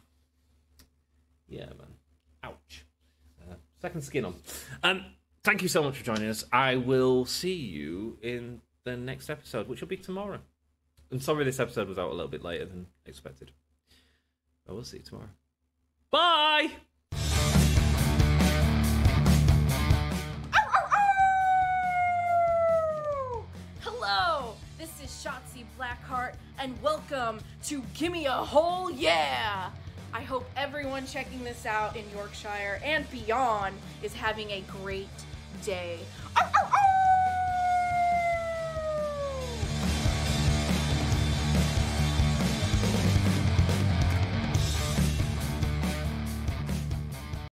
Yeah, man. Ouch. Uh, second skin on. Um, thank you so much for joining us. I will see you in the next episode, which will be tomorrow. I'm sorry this episode was out a little bit later than expected. But we'll see you tomorrow. Bye! This is Shotzi Blackheart, and welcome to Gimme A Hull Yeah! I hope everyone checking this out in Yorkshire and beyond is having a great day. Arr, arr, arr!